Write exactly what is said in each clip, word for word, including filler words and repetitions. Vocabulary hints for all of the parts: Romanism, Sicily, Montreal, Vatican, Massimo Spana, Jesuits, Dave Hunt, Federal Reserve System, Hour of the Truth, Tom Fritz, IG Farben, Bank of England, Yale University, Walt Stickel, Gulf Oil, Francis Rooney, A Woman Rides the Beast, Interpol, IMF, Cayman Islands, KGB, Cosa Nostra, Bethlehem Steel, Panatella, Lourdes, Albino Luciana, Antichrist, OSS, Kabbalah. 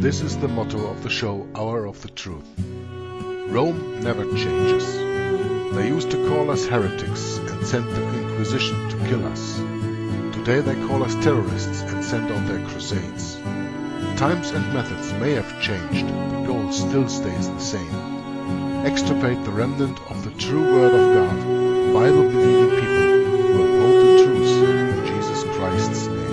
This is the motto of the show Hour of the Truth. Rome never changes. They used to call us heretics and sent the Inquisition to kill us. Today they call us terrorists and send on their crusades. Times and methods may have changed, the goal still stays the same. Extirpate the remnant of the true Word of God, Bible-believing people who uphold the truth in Jesus Christ's name.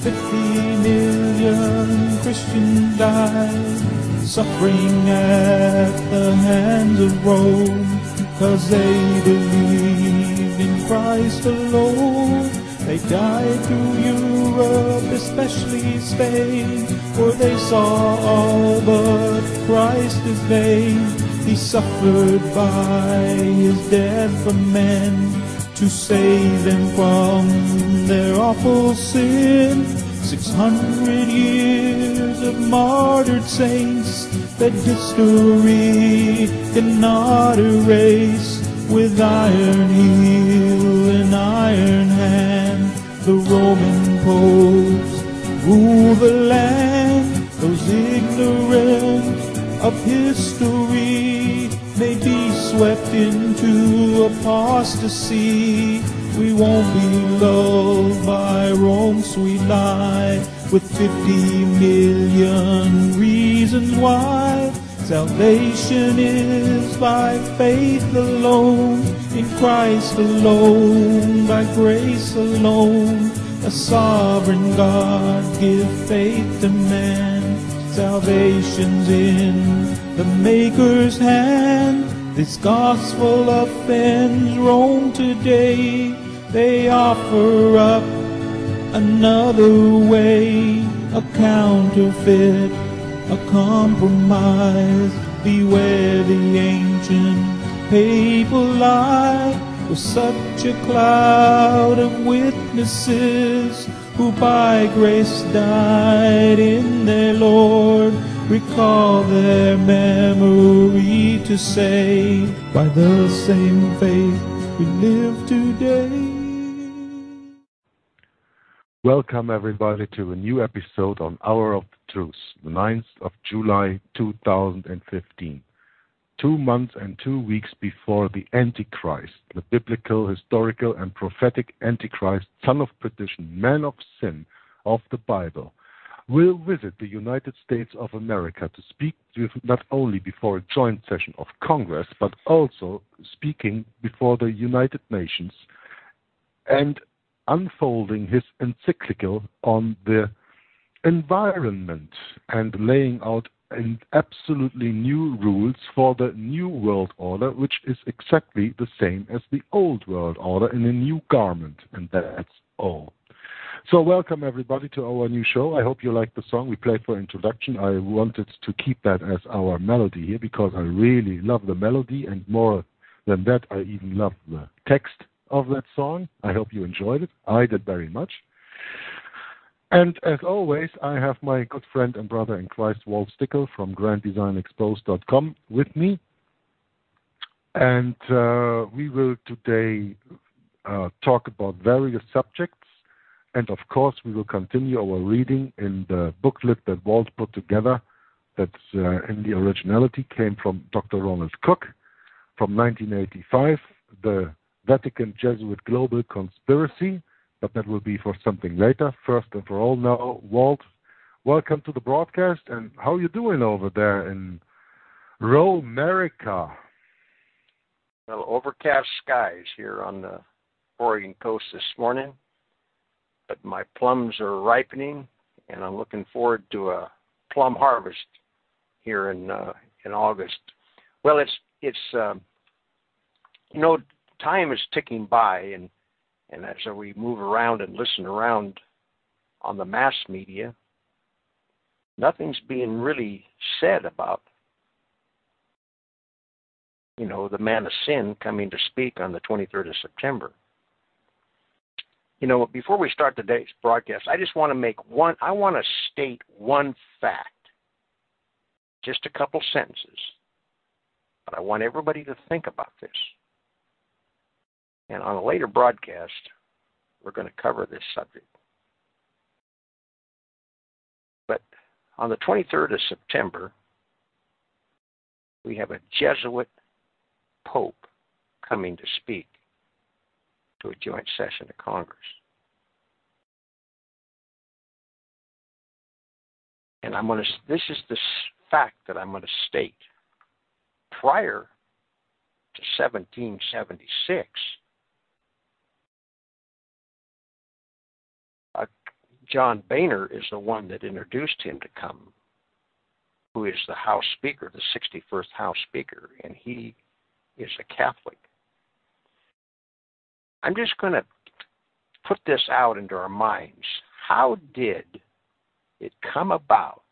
fifty million Christians died, suffering at the hands of Rome, cause they believed in Christ alone. They died through Europe, especially Spain, for they saw all but Christ as vain. He suffered by his death for men, to save them from their awful sin. Six hundred years of martyred saints that history cannot erase. With iron heel and iron hand, the Roman popes rule the land. Those ignorant of history may be swept into apostasy. We won't be lulled by Rome's sweet lie, with fifty million reasons why. Salvation is by faith alone, in Christ alone, by grace alone. A sovereign God give faith to man, salvation's in the Maker's hand. This gospel offends Rome today. They offer up another way, a counterfeit, a compromise. Beware the ancient papal lie, with such a cloud of witnesses who by grace died in their Lord. Recall their memory to say, by the same faith we live today. Welcome everybody to a new episode on Hour of the Truth, the ninth of July two thousand fifteen. Two months and two weeks before the Antichrist, the biblical, historical and prophetic Antichrist, son of perdition, man of sin of the Bible, will visit the United States of America to speak to not only before a joint session of Congress, but also speaking before the United Nations and unfolding his encyclical on the environment and laying out an absolutely new rules for the new world order, which is exactly the same as the old world order in a new garment, and that's all. So welcome everybody to our new show. I hope you like the song we played for introduction. I wanted to keep that as our melody here because I really love the melody, and more than that, I even love the text of that song. I hope you enjoyed it. I did very much. And as always, I have my good friend and brother in Christ, Walt Stickel from Grand Design Exposed dot com with me. And uh, we will today uh, talk about various subjects. And of course, we will continue our reading in the booklet that Walt put together, that uh, in the originality came from Doctor Ronald Cook from nineteen eighty-five, The Vatican Jesuit Global Conspiracy, but that will be for something later. First and for all now, Walt, welcome to the broadcast, and how are you doing over there in Romerica? Well, overcast skies here on the Oregon coast this morning. But my plums are ripening, and I'm looking forward to a plum harvest here in uh, in August. Well, it's it's uh, you know, time is ticking by, and and as we move around and listen around on the mass media, nothing's being really said about, you know, the man of sin coming to speak on the twenty-third of September. You know, before we start today's broadcast, I just want to make one, I want to state one fact, just a couple sentences, but I want everybody to think about this. And on a later broadcast, we're going to cover this subject. But on the twenty-third of September, we have a Jesuit Pope coming to speak to a joint session of Congress. And I'm going to, this is the fact that I'm going to state. Prior to seventeen seventy-six, uh, John Boehner is the one that introduced him to come, who is the House Speaker, the sixty-first House Speaker, and he is a Catholic. I'm just going to put this out into our minds. How did it come about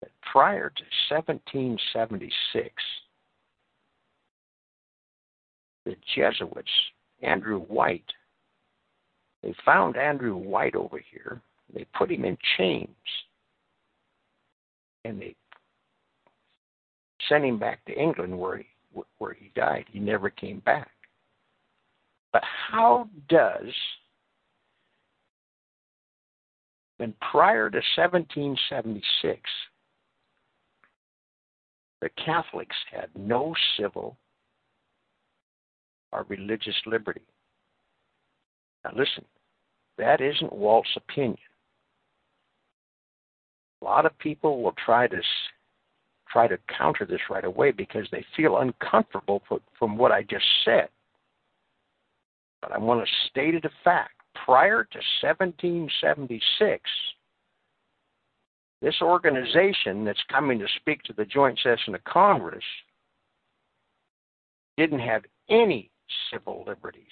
that prior to seventeen seventy-six, the Jesuits, Andrew White, they found Andrew White over here, they put him in chains, and they sent him back to England where he, where he died. He never came back. But how does, when prior to seventeen seventy-six, the Catholics had no civil or religious liberty? Now listen, that isn't Walt's opinion. A lot of people will try to try to counter this right away because they feel uncomfortable from what I just said. But I want to state it a fact. Prior to seventeen seventy-six, this organization that's coming to speak to the joint session of Congress didn't have any civil liberties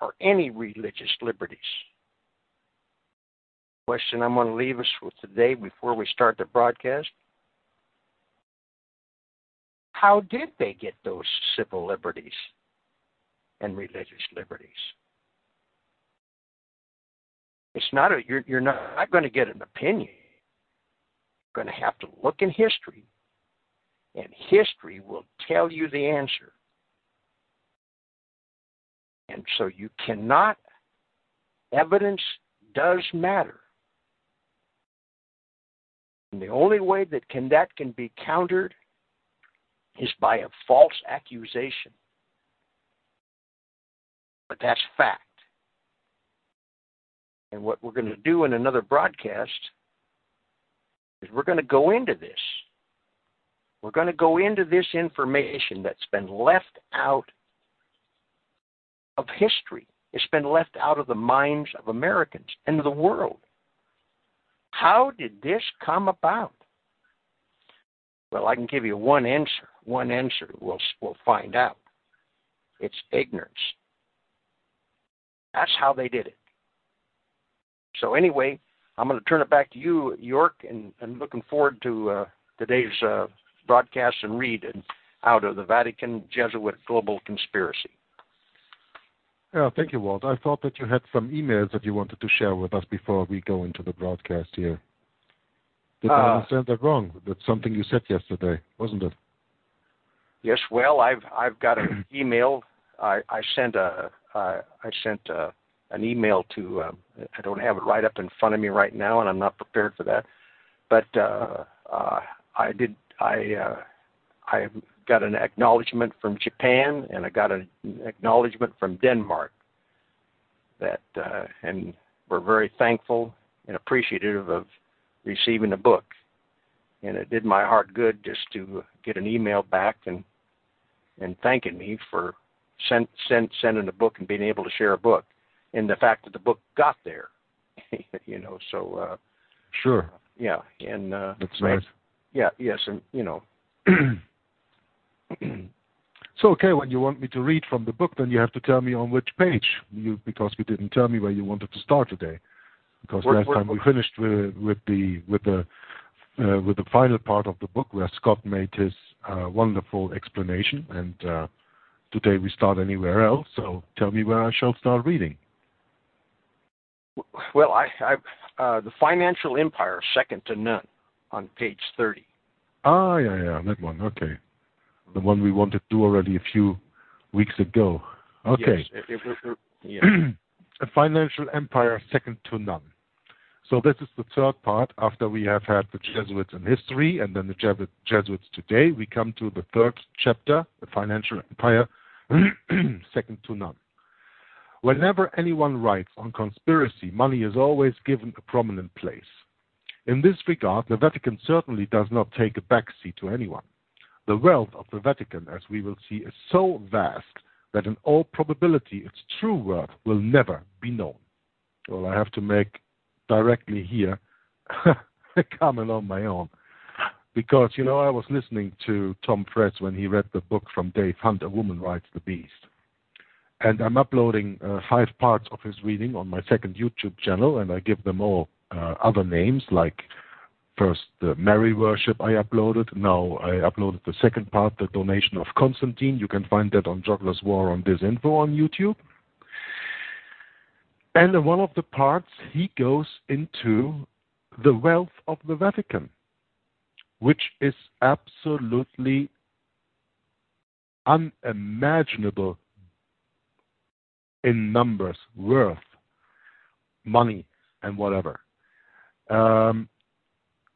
or any religious liberties. Question I'm going to leave us with today before we start the broadcast. How did they get those civil liberties and religious liberties? It's not a, you're, you're not going to get an opinion. You're going to have to look in history, and history will tell you the answer. And so you cannot, evidence does matter. And the only way that can that can be countered is by a false accusation. But that's fact. And what we're going to do in another broadcast is we're going to go into this. We're going to go into this information that's been left out of history. It's been left out of the minds of Americans and of the world. How did this come about? Well, I can give you one answer. One answer we'll, we'll find out. It's ignorance. That's how they did it. So anyway, I'm going to turn it back to you, York, and I'm looking forward to uh, today's uh, broadcast and read out of the Vatican Jesuit Global Conspiracy. Yeah, thank you, Walt. I thought that you had some emails that you wanted to share with us before we go into the broadcast here. Did uh, I understand that wrong? That's something you said yesterday, wasn't it? Yes. Well, I've I've got an email. I, I sent a uh, I sent a, an email to. Um, I don't have it right up in front of me right now, and I'm not prepared for that. But uh, uh, I did. I uh, I got an acknowledgement from Japan, and I got an acknowledgement from Denmark. That uh, and we're very thankful and appreciative of receiving a book, and it did my heart good just to get an email back and and thanking me for send, send, sending a book and being able to share a book, and the fact that the book got there, you know. So uh, sure, yeah, and uh, that's right, nice. Yeah, yes, and you know. So okay, when you want me to read from the book, then you have to tell me on which page, you because you didn't tell me where you wanted to start today. Because we're, last we're, time we finished with, with the with the uh, with the final part of the book where Scott made his uh, wonderful explanation, and uh, today we start anywhere else, so tell me where I shall start reading. Well, I, I uh, The Financial Empire, Second to None, on page thirty. Ah, yeah, yeah, that one, okay. The one we wanted to do already a few weeks ago. Okay. Yes, it, it, it, yeah. A Financial Empire, Second to None. So this is the third part. After we have had the Jesuits in history and then the Jesuits today, we come to the third chapter, the Financial Empire, Second to None. Whenever anyone writes on conspiracy, money is always given a prominent place. In this regard, the Vatican certainly does not take a backseat to anyone. The wealth of the Vatican, as we will see, is so vast that in all probability its true worth will never be known. Well, I have to make directly here a comment on my own. Because, you know, I was listening to Tom Fritz when he read the book from Dave Hunt, A Woman Rides the Beast. And I'm uploading uh, five parts of his reading on my second YouTube channel, and I give them all uh, other names, like first the Mary Worship I uploaded. Now I uploaded the second part, the Donation of Constantine. You can find that on Joggler's War on Disinfo on YouTube. And in one of the parts, he goes into the wealth of the Vatican, which is absolutely unimaginable in numbers, worth, money, and whatever. Um,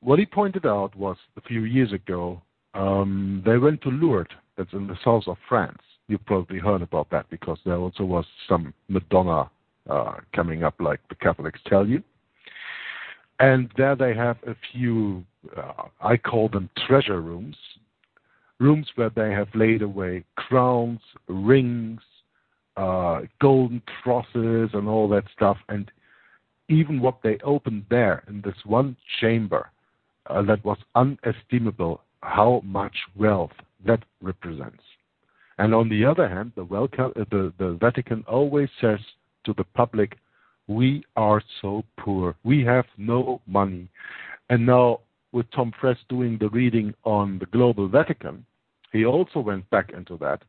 what he pointed out was a few years ago, um, they went to Lourdes, that's in the south of France. You probably heard about that because there also was some Madonna Uh, coming up like the Catholics tell you. And there they have a few, uh, I call them treasure rooms, rooms where they have laid away crowns, rings, uh, golden crosses and all that stuff. And even what they opened there in this one chamber, uh, that was unestimable how much wealth that represents. And on the other hand, the, welcome, uh, the, the Vatican always says to the public, we are so poor, we have no money. And now with Tom Fress doing the reading on the global Vatican, he also went back into that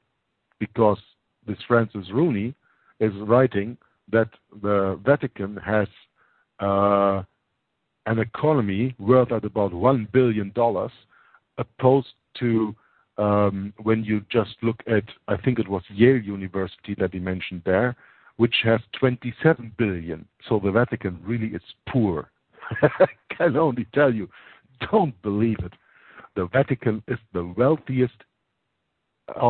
because this Francis Rooney is writing that the Vatican has uh, an economy worth at about one billion dollars, opposed to um, when you just look at, I think it was Yale University that he mentioned there, which has twenty-seven billion. So the Vatican really is poor. I can only tell you, don't believe it. The Vatican is the wealthiest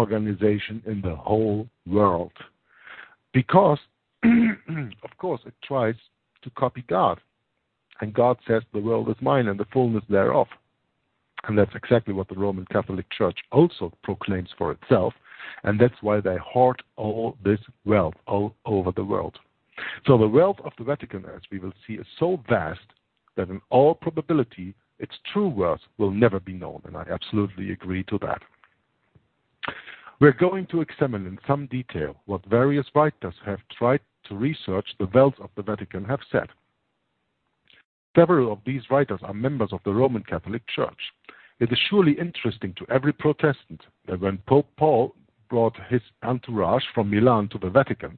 organization in the whole world. Because, of course, it tries to copy God. And God says, the world is mine and the fullness thereof. And that's exactly what the Roman Catholic Church also proclaims for itself. And that's why they hoard all this wealth all over the world. So the wealth of the Vatican, as we will see, is so vast that in all probability its true worth will never be known. And I absolutely agree to that. We're going to examine in some detail what various writers have tried to research the wealth of the Vatican have said. Several of these writers are members of the Roman Catholic Church. It is surely interesting to every Protestant that when Pope Paul brought his entourage from Milan to the Vatican,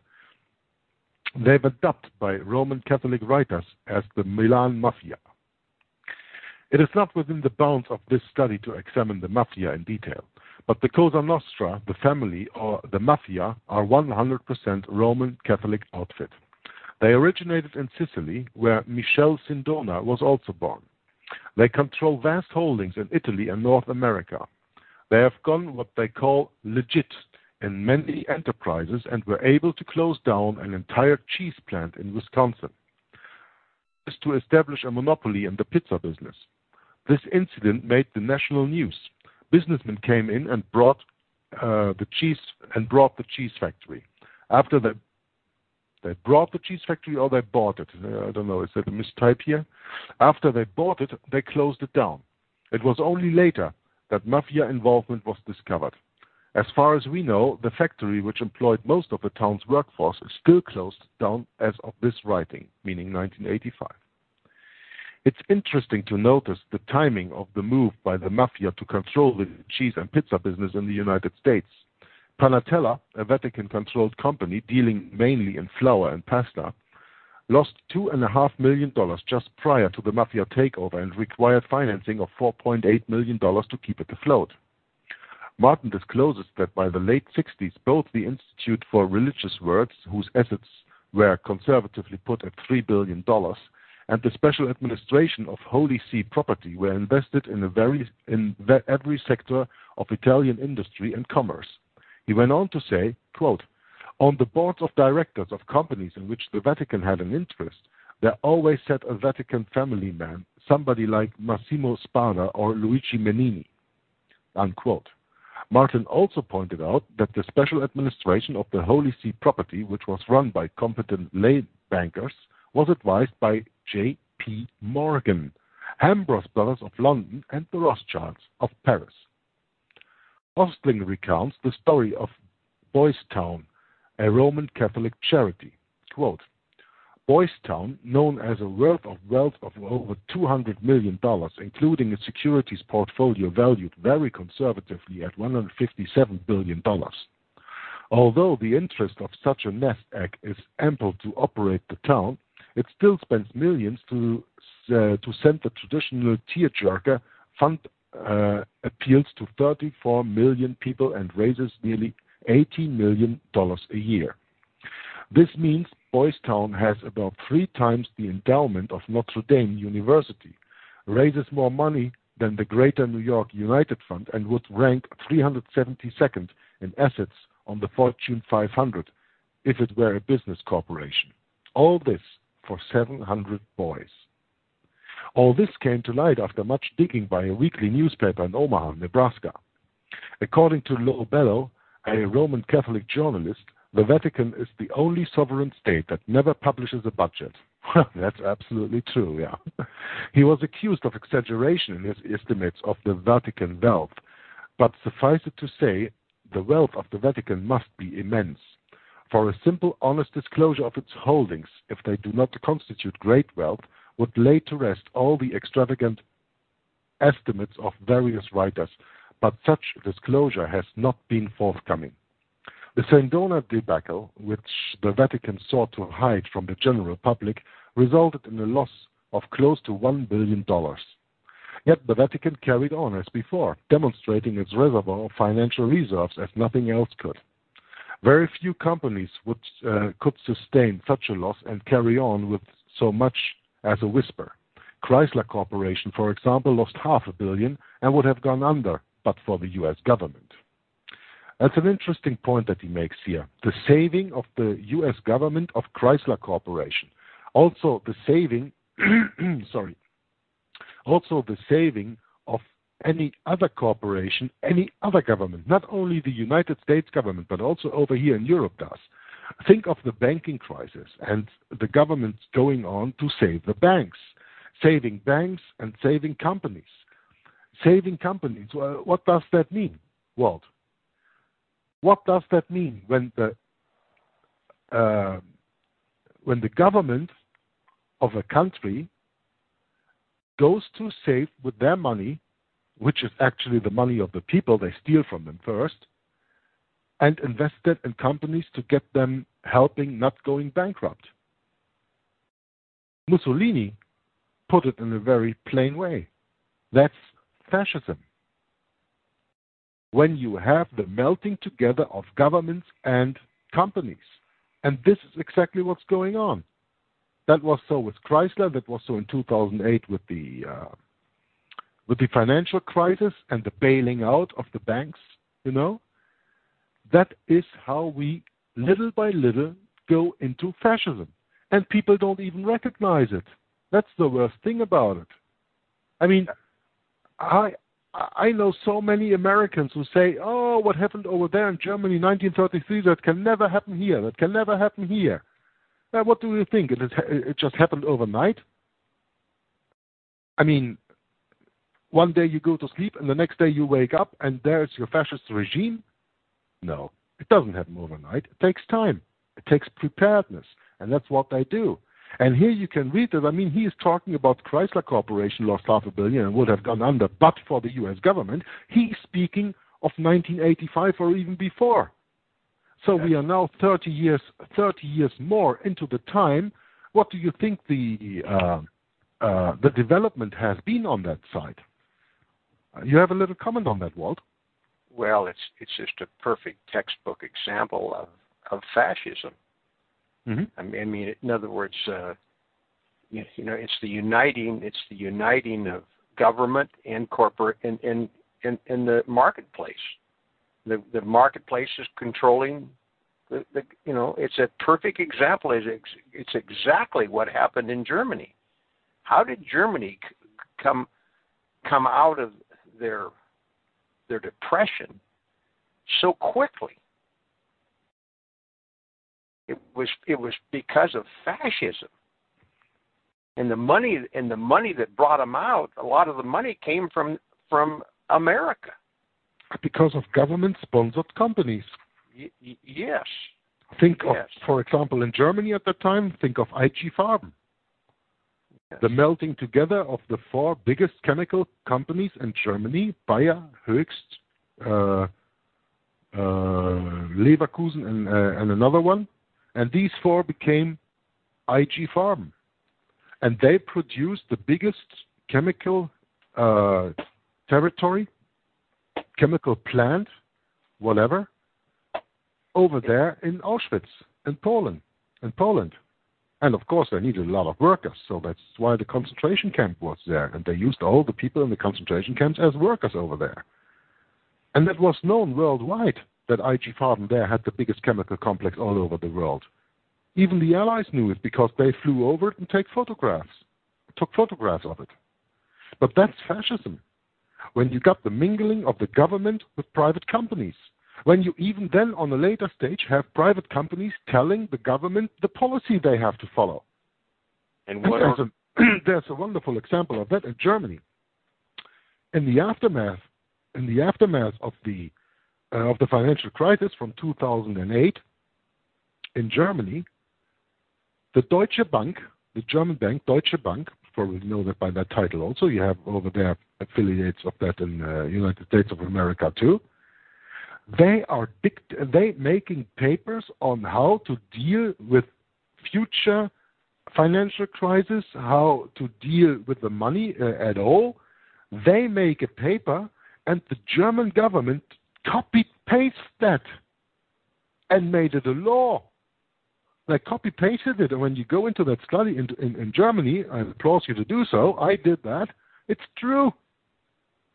they were dubbed by Roman Catholic writers as the Milan Mafia. It is not within the bounds of this study to examine the Mafia in detail, but the Cosa Nostra, the family, or the Mafia are one hundred percent Roman Catholic outfit. They originated in Sicily, where Michele Sindona was also born. They control vast holdings in Italy and North America. They have gone what they call legit in many enterprises and were able to close down an entire cheese plant in Wisconsin. This to establish a monopoly in the pizza business. This incident made the national news. Businessmen came in and brought uh, the cheese and brought the cheese factory. After they, they brought the cheese factory or they bought it. I don't know, is that a mistype here? After they bought it, they closed it down. It was only later that mafia involvement was discovered. As far as we know, the factory which employed most of the town's workforce is still closed down as of this writing, meaning nineteen eighty-five. It's interesting to notice the timing of the move by the mafia to control the cheese and pizza business in the United States. Panatella, a Vatican-controlled company dealing mainly in flour and pasta, lost two point five million dollars just prior to the mafia takeover and required financing of four point eight million dollars to keep it afloat. Martin discloses that by the late sixties, both the Institute for Religious Works, whose assets were conservatively put at three billion dollars, and the Special Administration of Holy See Property were invested in, a very, in every sector of Italian industry and commerce. He went on to say, quote, "On the boards of directors of companies in which the Vatican had an interest, there always sat a Vatican family man, somebody like Massimo Spana or Luigi Menini," unquote. Martin also pointed out that the special administration of the Holy See property, which was run by competent lay bankers, was advised by J P. Morgan, Hambros Brothers of London, and the Rothschilds of Paris. Ostling recounts the story of Boystown, a Roman Catholic charity. Quote, "Boystown, known as a wealth of wealth of over two hundred million dollars, including a securities portfolio valued very conservatively at one hundred fifty-seven billion dollars. Although the interest of such a nest egg is ample to operate the town, it still spends millions to, uh, to send the traditional tearjerker fund uh, appeals to thirty-four million people and raises nearly eighteen million dollars a year. This means Boystown has about three times the endowment of Notre Dame University, raises more money than the Greater New York United Fund, and would rank three hundred seventy-second in assets on the Fortune five hundred if it were a business corporation. All this for seven hundred boys." All this came to light after much digging by a weekly newspaper in Omaha, Nebraska. According to Lo Bello, a Roman Catholic journalist, the Vatican is the only sovereign state that never publishes a budget. That's absolutely true, yeah. He was accused of exaggeration in his estimates of the Vatican wealth, but suffice it to say, the wealth of the Vatican must be immense. For a simple, honest disclosure of its holdings, if they do not constitute great wealth, would lay to rest all the extravagant estimates of various writers, but such disclosure has not been forthcoming. The Sindona debacle, which the Vatican sought to hide from the general public, resulted in a loss of close to one billion dollars. Yet the Vatican carried on as before, demonstrating its reservoir of financial reserves as nothing else could. Very few companies would, uh, could sustain such a loss and carry on with so much as a whisper. Chrysler Corporation, for example, lost half a billion and would have gone under, but for the U S government. That's an interesting point that he makes here. The saving of the U S government of Chrysler Corporation. Also the saving sorry. Also the saving of any other corporation, any other government, not only the United States government, but also over here in Europe does. Think of the banking crisis and the governments going on to save the banks, saving banks and saving companies. Saving companies, well, what does that mean, Walt? What does that mean when the uh, when the government of a country goes to save with their money, which is actually the money of the people, they steal from them first, and invest it in companies to get them helping not going bankrupt? Mussolini put it in a very plain way. That's fascism. When you have the melting together of governments and companies. And this is exactly what's going on. That was so with Chrysler, that was so in two thousand eight with the uh, with the financial crisis and the bailing out of the banks, you know. That is how we, little by little, go into fascism. And people don't even recognize it. That's the worst thing about it. I mean, I... I know so many Americans who say, "Oh, what happened over there in Germany in nineteen thirty-three, that can never happen here, that can never happen here." Now, what do you think? It, is, it just happened overnight? I mean, one day you go to sleep and the next day you wake up and there's your fascist regime? No, it doesn't happen overnight. It takes time. It takes preparedness, and that's what they do. And here you can read that. I mean, he is talking about Chrysler Corporation lost half a billion and would have gone under, but for the U S government. He's speaking of nineteen eighty-five or even before. So we are now thirty years, thirty years more into the time. What do you think the uh, uh, the development has been on that side? You have a little comment on that, Walt? Well, it's it's just a perfect textbook example of, of fascism. Mm-hmm. I mean, I mean, in other words, uh, you, you know, it's the uniting, it's the uniting of government and corporate and in in the marketplace. The the marketplace is controlling. The, the, you know, it's a perfect example. It's, ex, it's exactly what happened in Germany. How did Germany c- come come out of their their depression so quickly? It was it was because of fascism. And the money and the money that brought them out. A lot of the money came from from America. Because of government-sponsored companies. Y- y- yes. Think yes. of, for example, in Germany at that time, think of I G Farben. Yes. The melting together of the four biggest chemical companies in Germany, Bayer, Hoechst, uh, uh, Leverkusen, and, uh, and another one. And these four became I G Farben. And they produced the biggest chemical uh, territory, chemical plant, whatever, over there in Auschwitz, in Poland, in Poland. And of course, they needed a lot of workers, so that's why the concentration camp was there. And they used all the people in the concentration camps as workers over there. And that was known worldwide, that I G Farben there had the biggest chemical complex all over the world. Even the Allies knew it because they flew over it and take photographs, took photographs of it. But that's fascism. When you got the mingling of the government with private companies, when you even then on a later stage have private companies telling the government the policy they have to follow. And, what and there's, are... a, there's a wonderful example of that in Germany. In the aftermath, in the aftermath of the uh, of the financial crisis from two thousand eight in Germany, the Deutsche Bank, the German bank Deutsche Bank, probably know that by that title also. You have over there affiliates of that in the uh, United States of America too. They are dict- they making papers on how to deal with future financial crisis, how to deal with the money uh, at all. They make a paper, and the German government copied pastes that and made it a law. They copy-pasted it, and when you go into that study in, in, in Germany, I implore you to do so, I did that, it's true.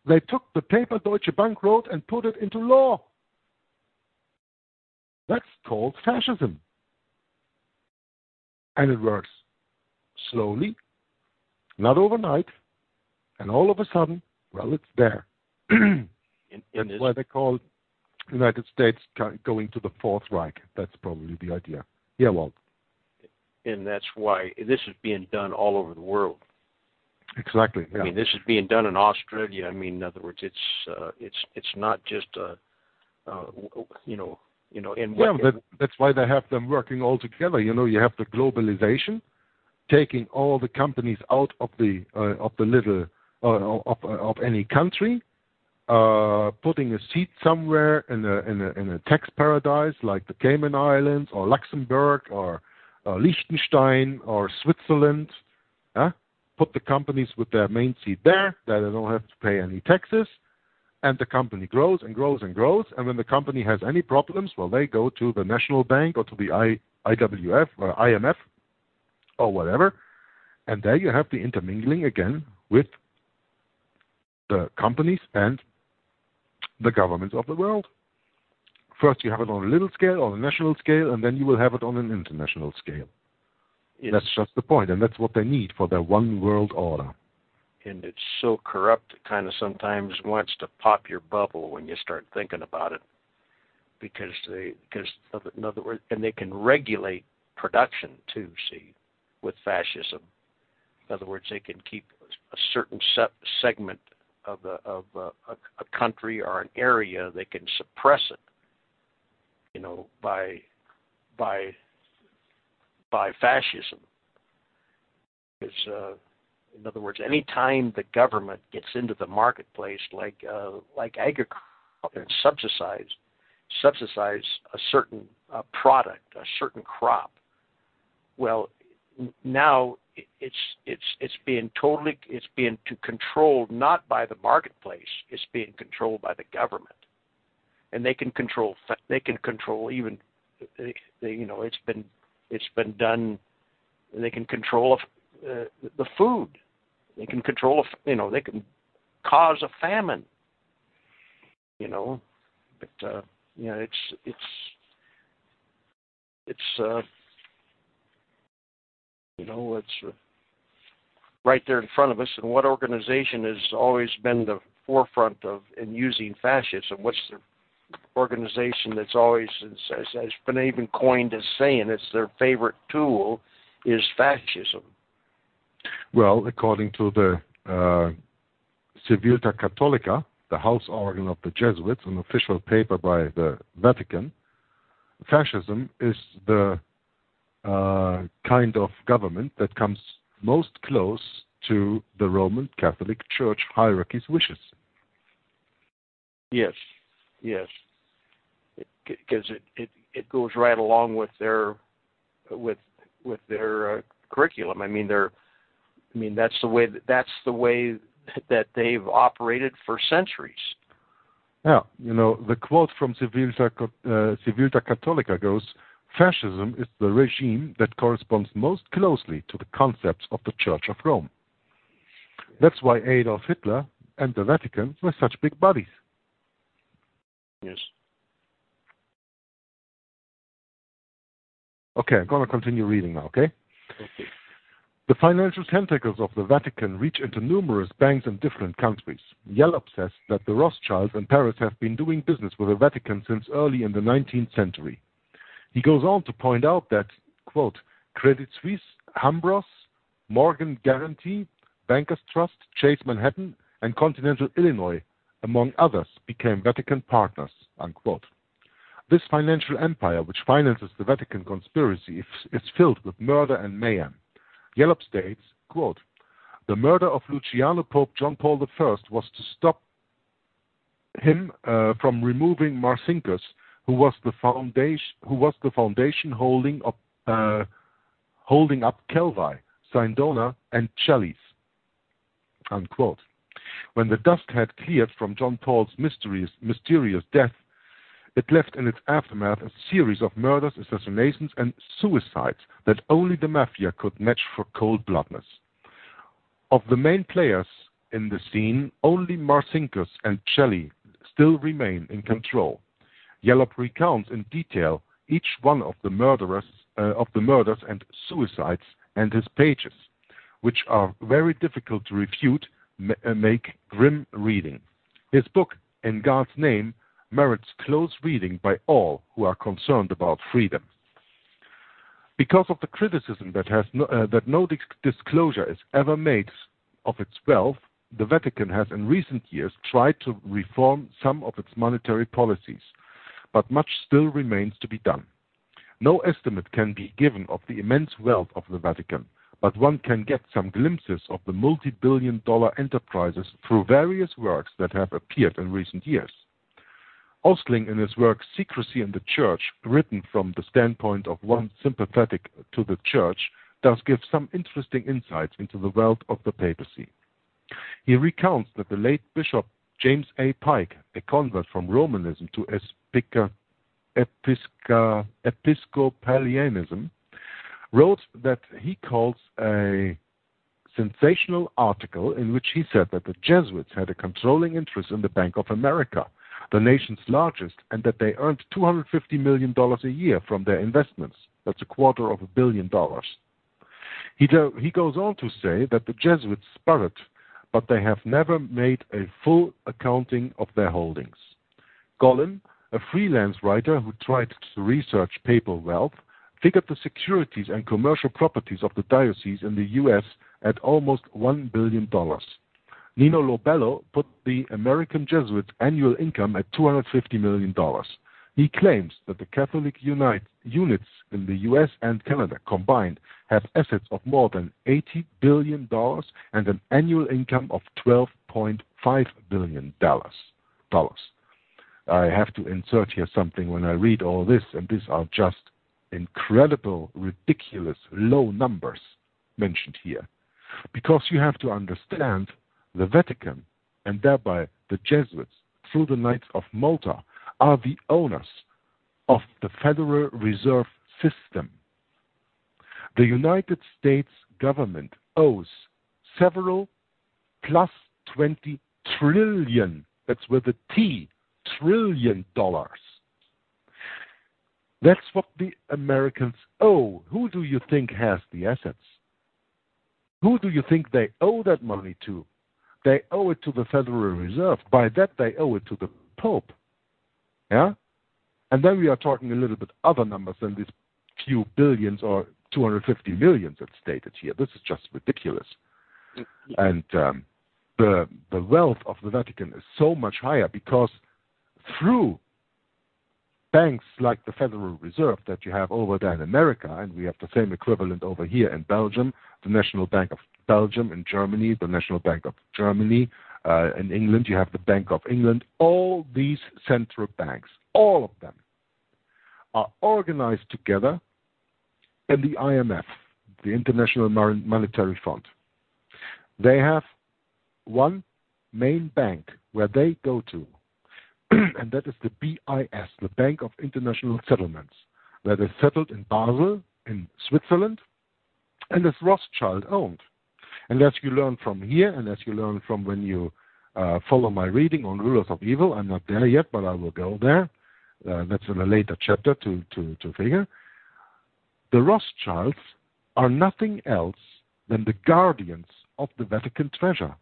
They took the paper Deutsche Bank wrote and put it into law. That's called fascism. And it works slowly, not overnight, and all of a sudden, well, it's there. in, in That's this... why they call the United States going to the Fourth Reich. That's probably the idea. Yeah, well, and that's why this is being done all over the world. Exactly. Yeah. I mean, this is being done in Australia. I mean, in other words, it's uh, it's it's not just a, uh, you know, you know. In yeah, what, that, that's why they have them working all together. You know, you have the globalization, taking all the companies out of the uh, of the little uh, of of any country, uh, putting a seat somewhere in a, in a in a tax paradise like the Cayman Islands or Luxembourg or uh, Liechtenstein or Switzerland. Huh? Put the companies with their main seat there, that they don't have to pay any taxes, and the company grows and grows and grows. And when the company has any problems, well, they go to the National Bank or to the I W F or I M F or whatever, and there you have the intermingling again with the companies and the governments of the world. First you have it on a little scale, on a national scale, and then you will have it on an international scale. It's, that's just the point, and that's what they need for their one world order. And it's so corrupt, it kind of sometimes wants to pop your bubble when you start thinking about it, because they, because in other words, and they can regulate production too, see, with fascism. In other words, they can keep a certain se- segment of, a, of a, a, a country or an area, they can suppress it, you know, by by by fascism. Because, uh, in other words, any time the government gets into the marketplace, like uh, like agriculture, and subsidies subsidize a certain uh, product, a certain crop. Well, n- now it's it's it's being totally it's being to controlled not by the marketplace, it's being controlled by the government, and they can control they can control even they, they, you know it's been it's been done. They can control uh, the food. They can control you know they can cause a famine. You know, but uh, you know it's it's it's uh, you know it's uh, right there in front of us. And what organization has always been the forefront of in using fascism? What's the organization that's always has, has been even coined as saying it's their favorite tool is fascism? Well, according to the uh, Civiltà Cattolica, the house organ of the Jesuits, an official paper by the Vatican, fascism is the uh, kind of government that comes most close to the Roman Catholic Church hierarchy's wishes. Yes, yes, because it, it, it, it goes right along with their with with their uh, curriculum. I mean, they're I mean that's the way that, that's the way. that they've operated for centuries. Yeah, you know, the quote from Civiltà, uh, Civiltà Cattolica goes, "Fascism is the regime that corresponds most closely to the concepts of the Church of Rome." That's why Adolf Hitler and the Vatican were such big buddies. Yes. Okay, I'm going to continue reading now, okay? Okay. The financial tentacles of the Vatican reach into numerous banks in different countries. Yallop says that the Rothschilds in Paris have been doing business with the Vatican since early in the nineteenth century. He goes on to point out that, quote, Credit Suisse, Hambros, Morgan Guarantee, Bankers Trust, Chase Manhattan, and Continental Illinois, among others, became Vatican partners, unquote. This financial empire, which finances the Vatican conspiracy, is filled with murder and mayhem. Yallop states, quote, the murder of Luciano Pope John Paul the First was to stop him uh, from removing Marcinkus, who was the foundation, who was the foundation holding up, uh, holding up Calvi, Sindona, and Chalice, unquote. When the dust had cleared from John Paul's mysterious, mysterious death, it left in its aftermath a series of murders, assassinations, and suicides that only the mafia could match for cold-bloodedness. Of the main players in the scene, only Marcinkus and Shelley still remain in control. Yallop recounts in detail each one of the murderers, uh, of the murders and suicides, and his pages, which are very difficult to refute, ma- make grim reading. His book, In God's Name, merits close reading by all who are concerned about freedom. Because of the criticism that, has no, uh, that no disc- disclosure is ever made of its wealth, the Vatican has in recent years tried to reform some of its monetary policies, but much still remains to be done. No estimate can be given of the immense wealth of the Vatican, but one can get some glimpses of the multi-billion dollar enterprises through various works that have appeared in recent years. Ostling, in his work Secrecy in the Church, written from the standpoint of one sympathetic to the Church, does give some interesting insights into the wealth of the papacy. He recounts that the late Bishop James A. Pike, a convert from Romanism to Epica, Episca, Episcopalianism, wrote that he calls a sensational article in which he said that the Jesuits had a controlling interest in the Bank of America, the nation's largest, and that they earned two hundred fifty million dollars a year from their investments. That's a quarter of a billion dollars. He, do, he goes on to say that the Jesuits sputtered, but they have never made a full accounting of their holdings. Gollum, a freelance writer who tried to research papal wealth, figured the securities and commercial properties of the diocese in the U S at almost one billion dollars. Nino Lo Bello put the American Jesuits' annual income at two hundred fifty million dollars. He claims that the Catholic unit, units in the U S and Canada combined have assets of more than eighty billion dollars and an annual income of twelve point five billion dollars. I have to insert here something when I read all this, and these are just incredible, ridiculous, low numbers mentioned here. Because you have to understand the Vatican, and thereby the Jesuits, through the Knights of Malta, are the owners of the Federal Reserve System. The United States government owes several plus twenty trillion, that's with a T, trillion dollars. That's what the Americans owe. Who do you think has the assets? Who do you think they owe that money to? They owe it to the Federal Reserve. By that, they owe it to the Pope. Yeah? And then we are talking a little bit other numbers than these few billions or two hundred fifty millions that's stated here. This is just ridiculous. And um, the, the wealth of the Vatican is so much higher because through banks like the Federal Reserve that you have over there in America, and we have the same equivalent over here in Belgium, the National Bank of Belgium, in Germany, the National Bank of Germany, uh, in England you have the Bank of England. All these central banks, all of them, are organized together in the I M F, the International Monetary Fund. They have one main bank where they go to, and that is the B I S, the Bank of International Settlements, where they settled in Basel, in Switzerland, and is Rothschild-owned. And as you learn from here, and as you learn from when you uh, follow my reading on Rulers of Evil, I'm not there yet, but I will go there. Uh, that's in a later chapter to, to, to figure. The Rothschilds are nothing else than the guardians of the Vatican treasure.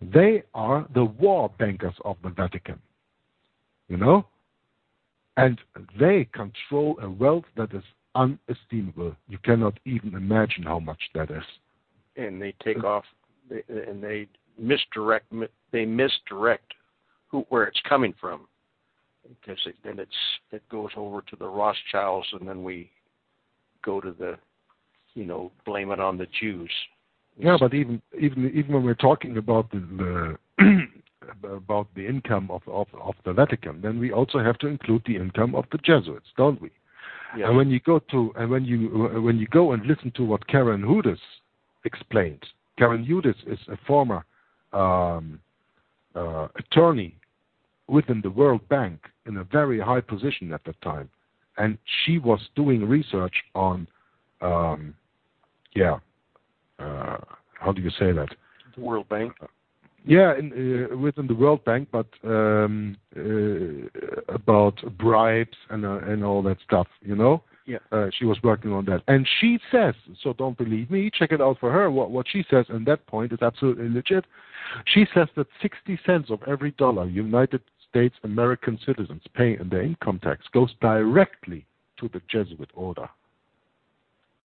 They are the war bankers of the Vatican. You know? And they control a wealth that is unestimable. You cannot even imagine how much that is. And they take off, and they misdirect, they misdirect who, where it's coming from. Because it, then it's, it goes over to the Rothschilds, and then we go to the, you know, blame it on the Jews. Yeah, but even even even when we're talking about the, the about the income of, of of the Vatican, then we also have to include the income of the Jesuits, don't we? Yeah. And when you go to and when you when you go and listen to what Karen Hudes explained, Karen Hudes is a former um, uh, attorney within the World Bank in a very high position at that time, and she was doing research on, um, yeah. Uh, how do you say that? The World Bank. Uh, yeah, in, uh, within the World Bank, but um, uh, about bribes and uh, and all that stuff, you know. Yeah. Uh, she was working on that, and she says. So don't believe me. Check it out for her. What what she says, and that point is absolutely legit. She says that sixty cents of every dollar United States American citizens pay in their income tax goes directly to the Jesuit order.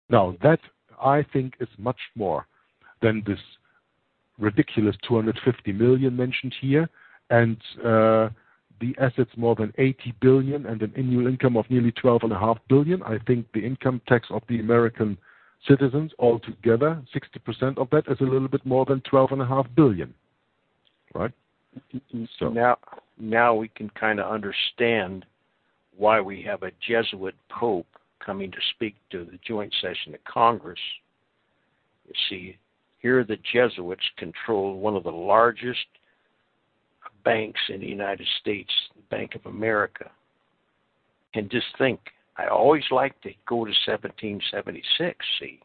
Now that, I think, is much more than this ridiculous two hundred fifty million mentioned here, and uh, the assets more than eighty billion and an annual income of nearly twelve and a half billion. I think the income tax of the American citizens altogether, sixty percent of that, is a little bit more than twelve and a half billion, right? So now, now we can kind of understand why we have a Jesuit Pope coming to speak to the joint session of Congress. You see, here the Jesuits control one of the largest banks in the United States, the Bank of America. And just think, I always like to go to seventeen seventy-six, see,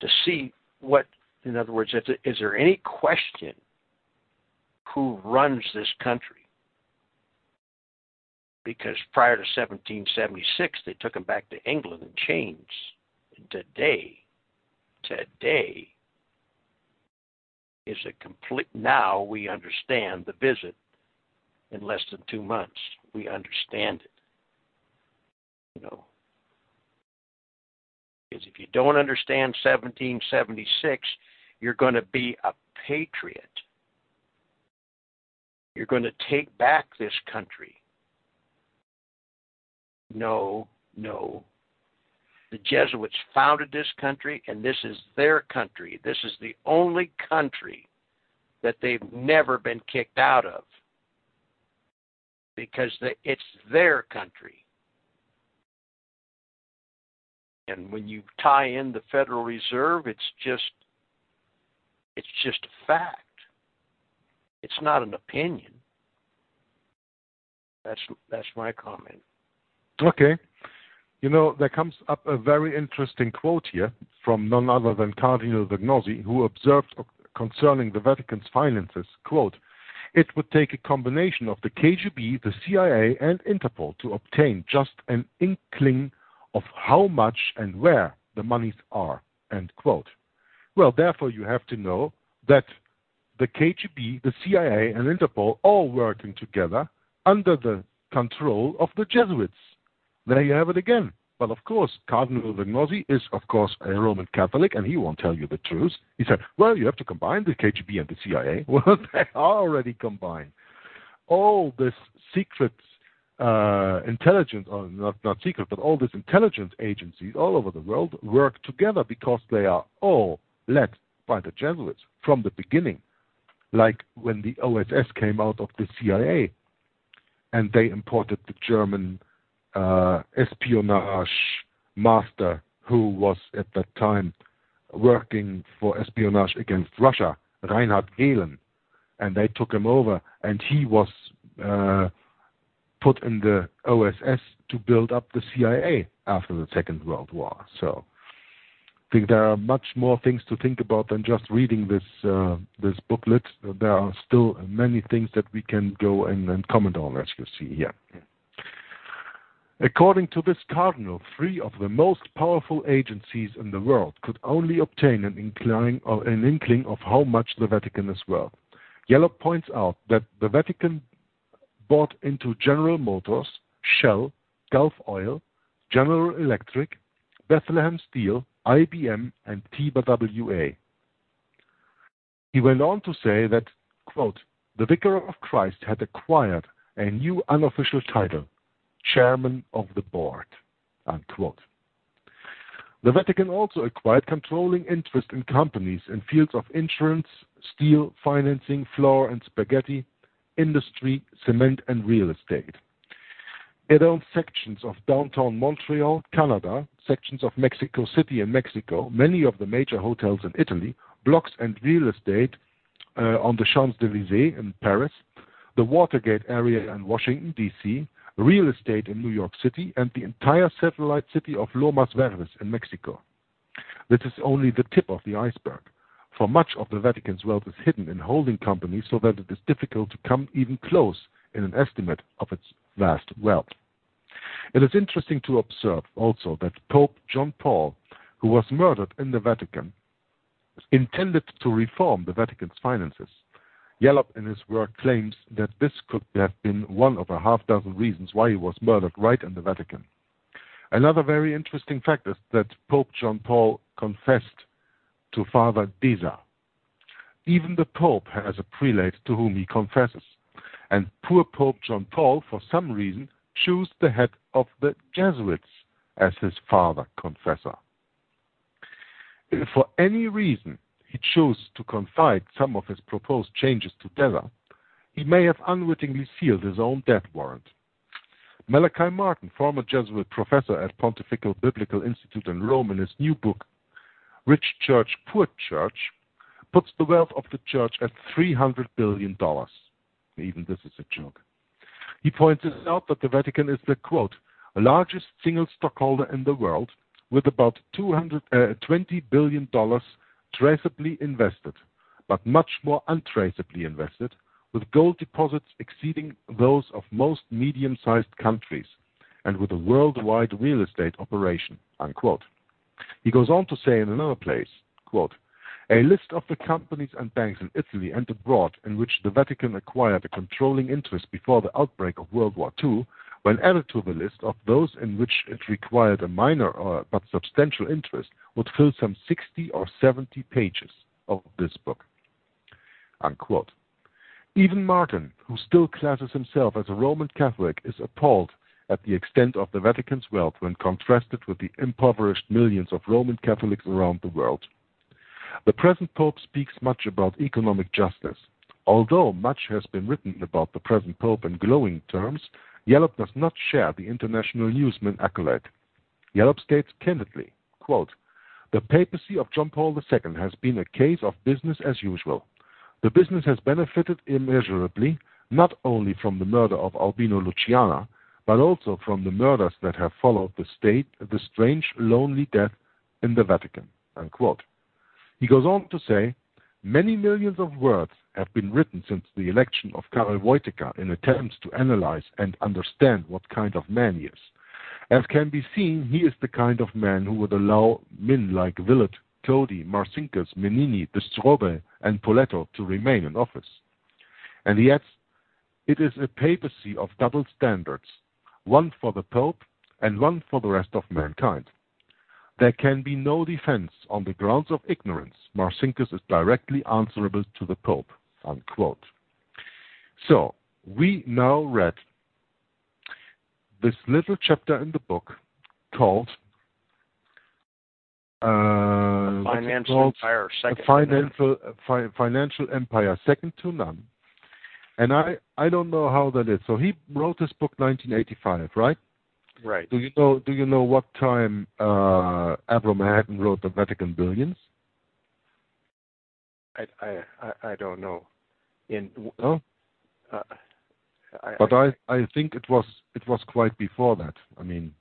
to see what, in other words, is there any question who runs this country? Because prior to seventeen seventy-six, they took them back to England in chains. And today, today is a complete, now we understand the visit in less than two months. We understand it. You know, because if you don't understand seventeen seventy-six, you're going to be a patriot. You're going to take back this country. No, no. The Jesuits founded this country, and this is their country. This is the only country that they've never been kicked out of. because the, it's their country. And when you tie in the Federal Reserve, it's just it's just a fact. It's not an opinion. That's that's my comment. Okay. You know, there comes up a very interesting quote here from none other than Cardinal Vignosi, who observed concerning the Vatican's finances, quote, "It would take a combination of the K G B, the C I A, and Interpol to obtain just an inkling of how much and where the monies are," end quote. Well, therefore, you have to know that the K G B, the C I A, and Interpol all working together under the control of the Jesuits. There you have it again. But of course, Cardinal Vignosi is, of course, a Roman Catholic, and he won't tell you the truth. He said, well, you have to combine the K G B and the C I A. Well, they are already combined. All this secret uh, intelligence, or not, not secret, but all these intelligence agencies all over the world work together because they are all led by the Jesuits from the beginning, like when the O S S came out of the C I A and they imported the German Uh, espionage master who was at that time working for espionage against Russia, Reinhard Gehlen, and they took him over, and he was uh, put in the O S S to build up the C I A after the Second World War. So I think there are much more things to think about than just reading this uh, this booklet. There are still many things that we can go and, and comment on, as you see here. According to this cardinal, three of the most powerful agencies in the world could only obtain an inkling, or an inkling of how much the Vatican is worth. Yellow points out that the Vatican bought into General Motors, Shell, Gulf Oil, General Electric, Bethlehem Steel, I B M, and T W A. He went on to say that, quote, "The Vicar of Christ had acquired a new unofficial title, Chairman of the Board," unquote. The Vatican also acquired controlling interest in companies in fields of insurance, steel, financing, flour and spaghetti, industry, cement and real estate. It owned sections of downtown Montreal, Canada, sections of Mexico City in Mexico, many of the major hotels in Italy, blocks and real estate uh, on the Champs-Élysées in Paris, the Watergate area in Washington, D C, real estate in New York City, and the entire satellite city of Lomas Verdes in Mexico. This is only the tip of the iceberg, for much of the Vatican's wealth is hidden in holding companies so that it is difficult to come even close in an estimate of its vast wealth. It is interesting to observe also that Pope John Paul, who was murdered in the Vatican, intended to reform the Vatican's finances. Yallop in his work claims that this could have been one of a half dozen reasons why he was murdered right in the Vatican. Another very interesting fact is that Pope John Paul confessed to Father Deza. Even the Pope has a prelate to whom he confesses, and poor Pope John Paul, for some reason, chose the head of the Jesuits as his father confessor. If for any reason he chose to confide some of his proposed changes to Deza, he may have unwittingly sealed his own death warrant. Malachi Martin, former Jesuit professor at Pontifical Biblical Institute in Rome, in his new book, Rich Church, Poor Church, puts the wealth of the church at three hundred billion dollars. Even this is a joke. He points out that the Vatican is the, quote, largest single stockholder in the world, with about two hundred twenty billion dollars traceably invested, but much more untraceably invested, with gold deposits exceeding those of most medium-sized countries, and with a worldwide real estate operation, unquote. He goes on to say in another place, quote, a list of the companies and banks in Italy and abroad in which the Vatican acquired a controlling interest before the outbreak of World War Two, when added to the list of those in which it required a minor or but substantial interest, would fill some sixty or seventy pages of this book, unquote. Even Martin, who still classes himself as a Roman Catholic, is appalled at the extent of the Vatican's wealth when contrasted with the impoverished millions of Roman Catholics around the world. The present Pope speaks much about economic justice, Although much has been written about the present Pope in glowing terms, Yallop does not share the international newsman accolade. Yallop states candidly, quote, "The papacy of John Paul the Second has been a case of business as usual. The business has benefited immeasurably, not only from the murder of Albino Luciana, but also from the murders that have followed the state, the strange, lonely death in the Vatican," unquote. He goes on to say, "Many millions of words have been written since the election of Karol Wojtyla in attempts to analyze and understand what kind of man he is. As can be seen, he is the kind of man who would allow men like Willett, Cody, Marcinkus, Menini, De Strobe, and Poletto to remain in office." And he adds, "It is a papacy of double standards, one for the Pope and one for the rest of mankind. There can be no defense on the grounds of ignorance. Marcinkus is directly answerable to the Pope," unquote. So, we now read this little chapter in the book called uh, Financial called? Empire Second Financial, to None. Fi- Financial Empire Second to None. And I, I don't know how that is. So he wrote this book nineteen eighty-five, right? Right. Do you know Do you know what time uh, Avram Manhattan wrote the Vatican Billions? I I, I don't know. In no. Uh, I, but I, I think it was it was quite before that. I mean.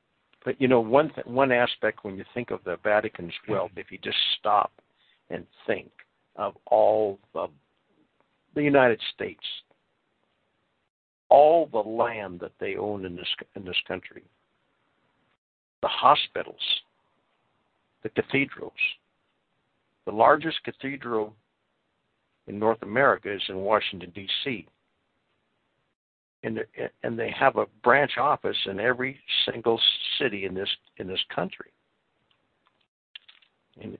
But you know one th- one aspect when you think of the Vatican's wealth, if you just stop and think of all of the United States. All the land that they own in this in this country, the hospitals, the cathedrals. The largest cathedral in North America is in Washington, D C And and they have a branch office in every single city in this in this country. And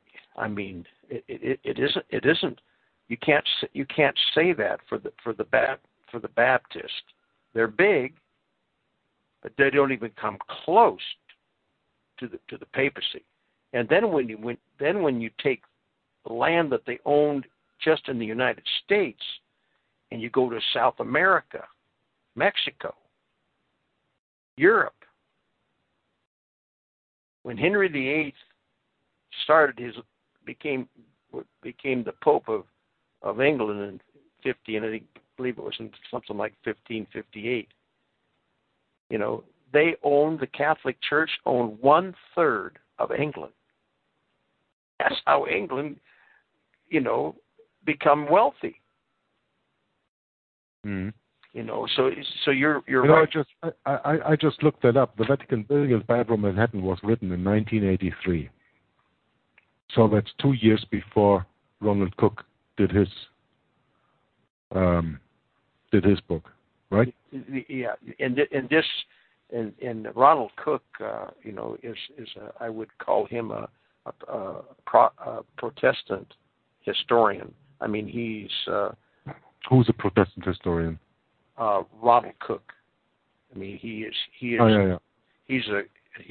I mean, it it, it isn't it isn't you can't you can't say that for the for the Baptist for the Baptist. They're big, but they don't even come close to the to the papacy. And then when you when then when you take the land that they owned just in the United States, and you go to South America, Mexico, Europe. When Henry the Eighth started his became became the Pope of of England in fifty, and I think believe it was in something like fifteen fifty-eight. You know, they owned the Catholic Church owned one third of England. That's how England, you know, become wealthy. Mm. You know, so so you're you're you know, right. I just I, I I just looked that up. The Vatican Billions by Avram Manhattan was written in nineteen eighty-three. So that's two years before Ronald Cook did his. Um, did his book, right? Yeah, and and this and and Ronald Cook, uh, you know, is is a, I would call him a, a, a, pro, a Protestant historian. I mean, he's uh, who's a Protestant historian? Uh, Ronald Cook. I mean, he is he is oh, yeah, yeah. he's a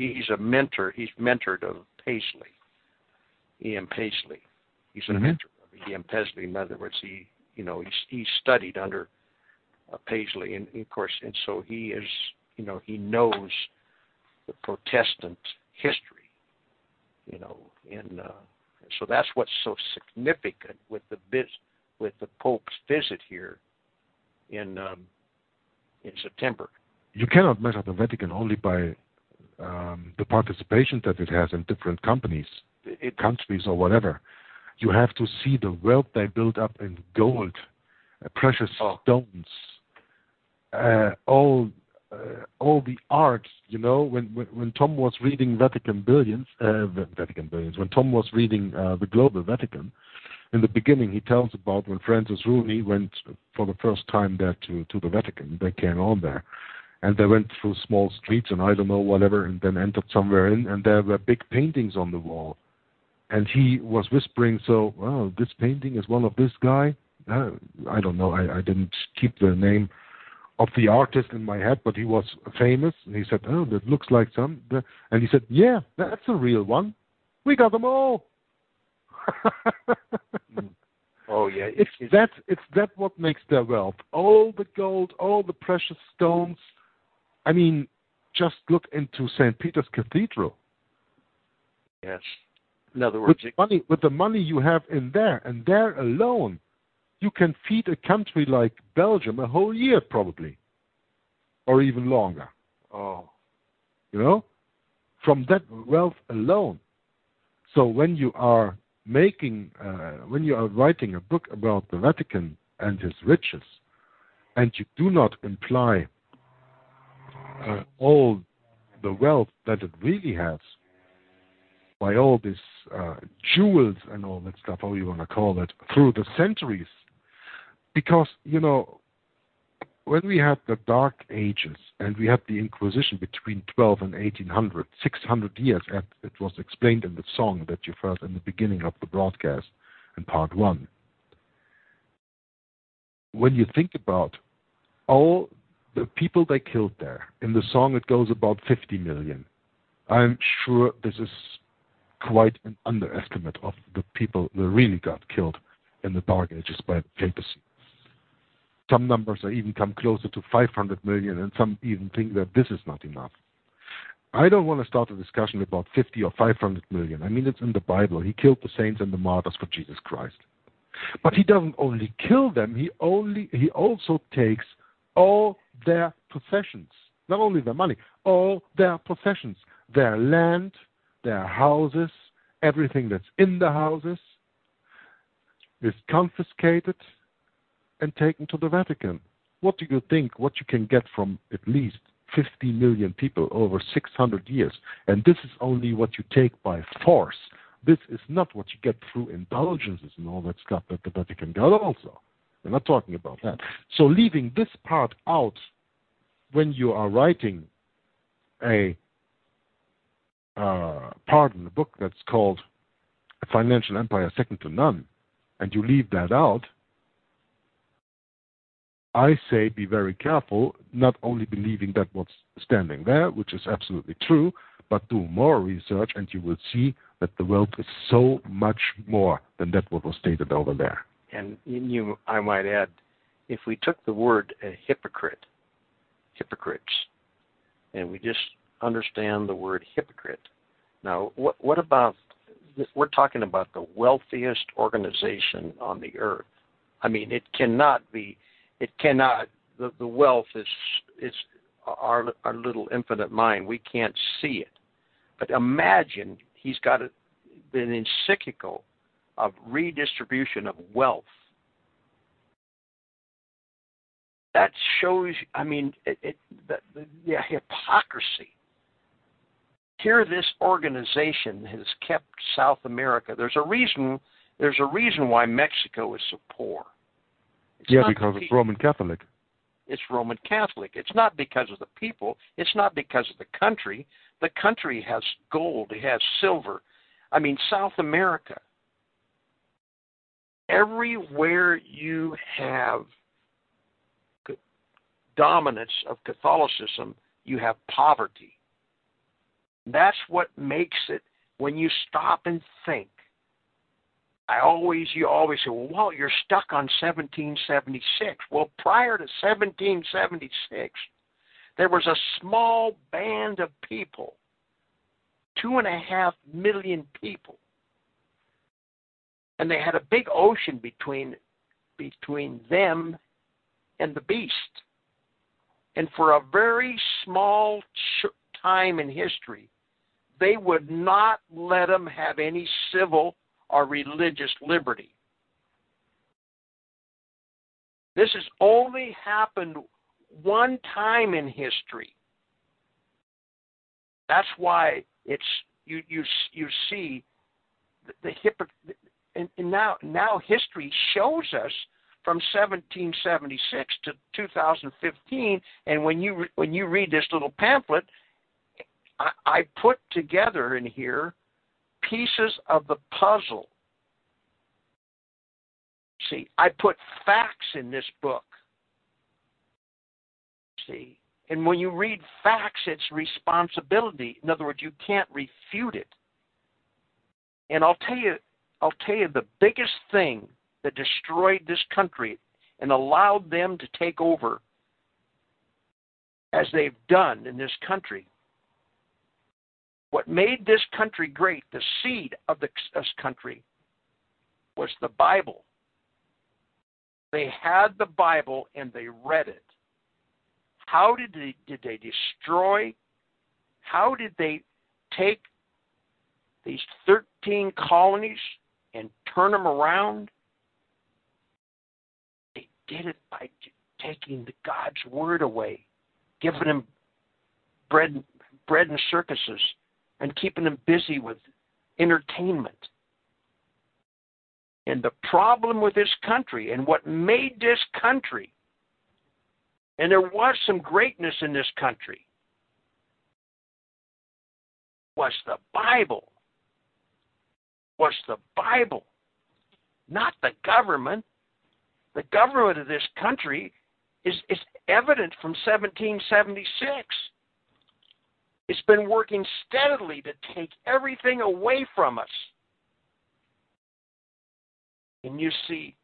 he's a mentor. He's mentored of Paisley, E M Paisley. He's a mm-hmm. mentor of E M Paisley. In other words, he. You know, he, he studied under uh, Paisley, and, and of course, and so he is, you know, he knows the Protestant history, you know, and uh, so that's what's so significant with the vis- with the Pope's visit here in um, in September. You cannot measure the Vatican only by um, the participation that it has in different companies, it, countries, or whatever. You have to see the wealth they built up in gold, uh, precious oh. stones, uh, all uh, all the arts. You know, when, when when Tom was reading Vatican Billions, uh, Vatican Billions. When Tom was reading uh, the Global Vatican, in the beginning he tells about when Francis Rooney went for the first time there to, to the Vatican. They came on there, and they went through small streets and I don't know whatever, and then entered somewhere in, and there were big paintings on the wall. And he was whispering, so, well, this painting is one of this guy. Uh, I don't know. I, I didn't keep the name of the artist in my head, but he was famous. And he said, oh, that looks like some. And he said, yeah, that's a real one. We got them all. Oh yeah, it's that. It's that what makes their wealth. All the gold, all the precious stones. I mean, just look into Saint Peter's Cathedral. Yes. In other words, with money, with the money you have in there and there alone, you can feed a country like Belgium a whole year probably, or even longer. Oh. You know, from that wealth alone. So when you are making, uh, when you are writing a book about the Vatican and his riches, and you do not imply uh, all the wealth that it really has, by all these uh, jewels and all that stuff, how you want to call it, through the centuries. Because, you know, when we had the Dark Ages and we had the Inquisition between twelve and eighteen hundred, six hundred years, as it was explained in the song that you heard in the beginning of the broadcast in part one. When you think about all the people they killed there, in the song it goes about fifty million. I'm sure this is quite an underestimate of the people that really got killed in the Dark Ages by the papacy. Some numbers are even come closer to five hundred million, and some even think that this is not enough. I don't want to start a discussion about fifty or five hundred million. I mean, it's in the Bible. He killed the saints and the martyrs for Jesus Christ. But he doesn't only kill them, he only he also takes all their possessions, not only their money, all their possessions, their land, their houses, everything that's in the houses is confiscated and taken to the Vatican. What do you think what you can get from at least fifty million people over six hundred years? And this is only what you take by force. This is not what you get through indulgences and all that stuff that the Vatican got also. We're not talking about that. So leaving this part out when you are writing a Uh, pardon, a book that's called A Financial Empire Second to None, and you leave that out, I say be very careful, not only believing that what's standing there, which is absolutely true, but do more research and you will see that the wealth is so much more than that what was stated over there. And you, I might add, if we took the word a hypocrite, hypocrites, and we just understand the word hypocrite. Now, what, what about, we're talking about the wealthiest organization on the earth. I mean, it cannot be, it cannot, the, the wealth is, is our, our little infinite mind. We can't see it. But imagine he's got a, an encyclical of redistribution of wealth. That shows, I mean, it, it, the, the, the hypocrisy. Here, this organization has kept South America. There's a reason. There's a reason why Mexico is so poor. It's yeah, because it's Roman Catholic. It's Roman Catholic. It's not because of the people. It's not because of the country. The country has gold. It has silver. I mean, South America. Everywhere you have dominance of Catholicism, you have poverty. That's what makes it, when you stop and think. I always, you always say, well, Walt, you're stuck on seventeen seventy-six. Well, prior to seventeen seventy-six, there was a small band of people, two and a half million people, and they had a big ocean between between them and the beast. And for a very small ch- time in history, they would not let them have any civil or religious liberty. This has only happened one time in history. That's why it's you you you see the, the hypocr- and, and now now history shows us from seventeen seventy-six to two thousand fifteen, and when you re- when you read this little pamphlet, I, I put together in here pieces of the puzzle. See, I put facts in this book. See, and when you read facts, it's responsibility. In other words, you can't refute it. And I'll tell you, I'll tell you the biggest thing that destroyed this country and allowed them to take over as they've done in this country. What made this country great, the seed of this country, was the Bible. They had the Bible and they read it. How did they, did they destroy? How did they take these thirteen colonies and turn them around? They did it by taking the God's word away, giving them bread, bread and circuses, and keeping them busy with entertainment. And the problem with this country and what made this country, and there was some greatness in this country, was the Bible. Was the Bible, not the government. The government of this country is, is evident from seventeen seventy-six. It's been working steadily to take everything away from us. And you see,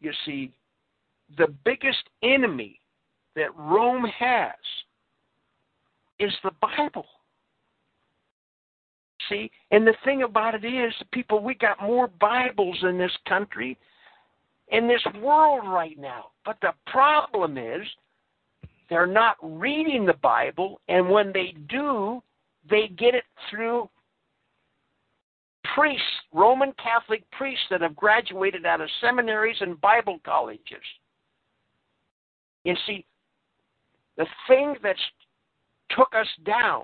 you see, the biggest enemy that Rome has is the Bible. See, and the thing about it is, people, we got more Bibles in this country, in this world right now. But the problem is, they're not reading the Bible, and when they do, they get it through priests, Roman Catholic priests that have graduated out of seminaries and Bible colleges. And see, the thing that's took us down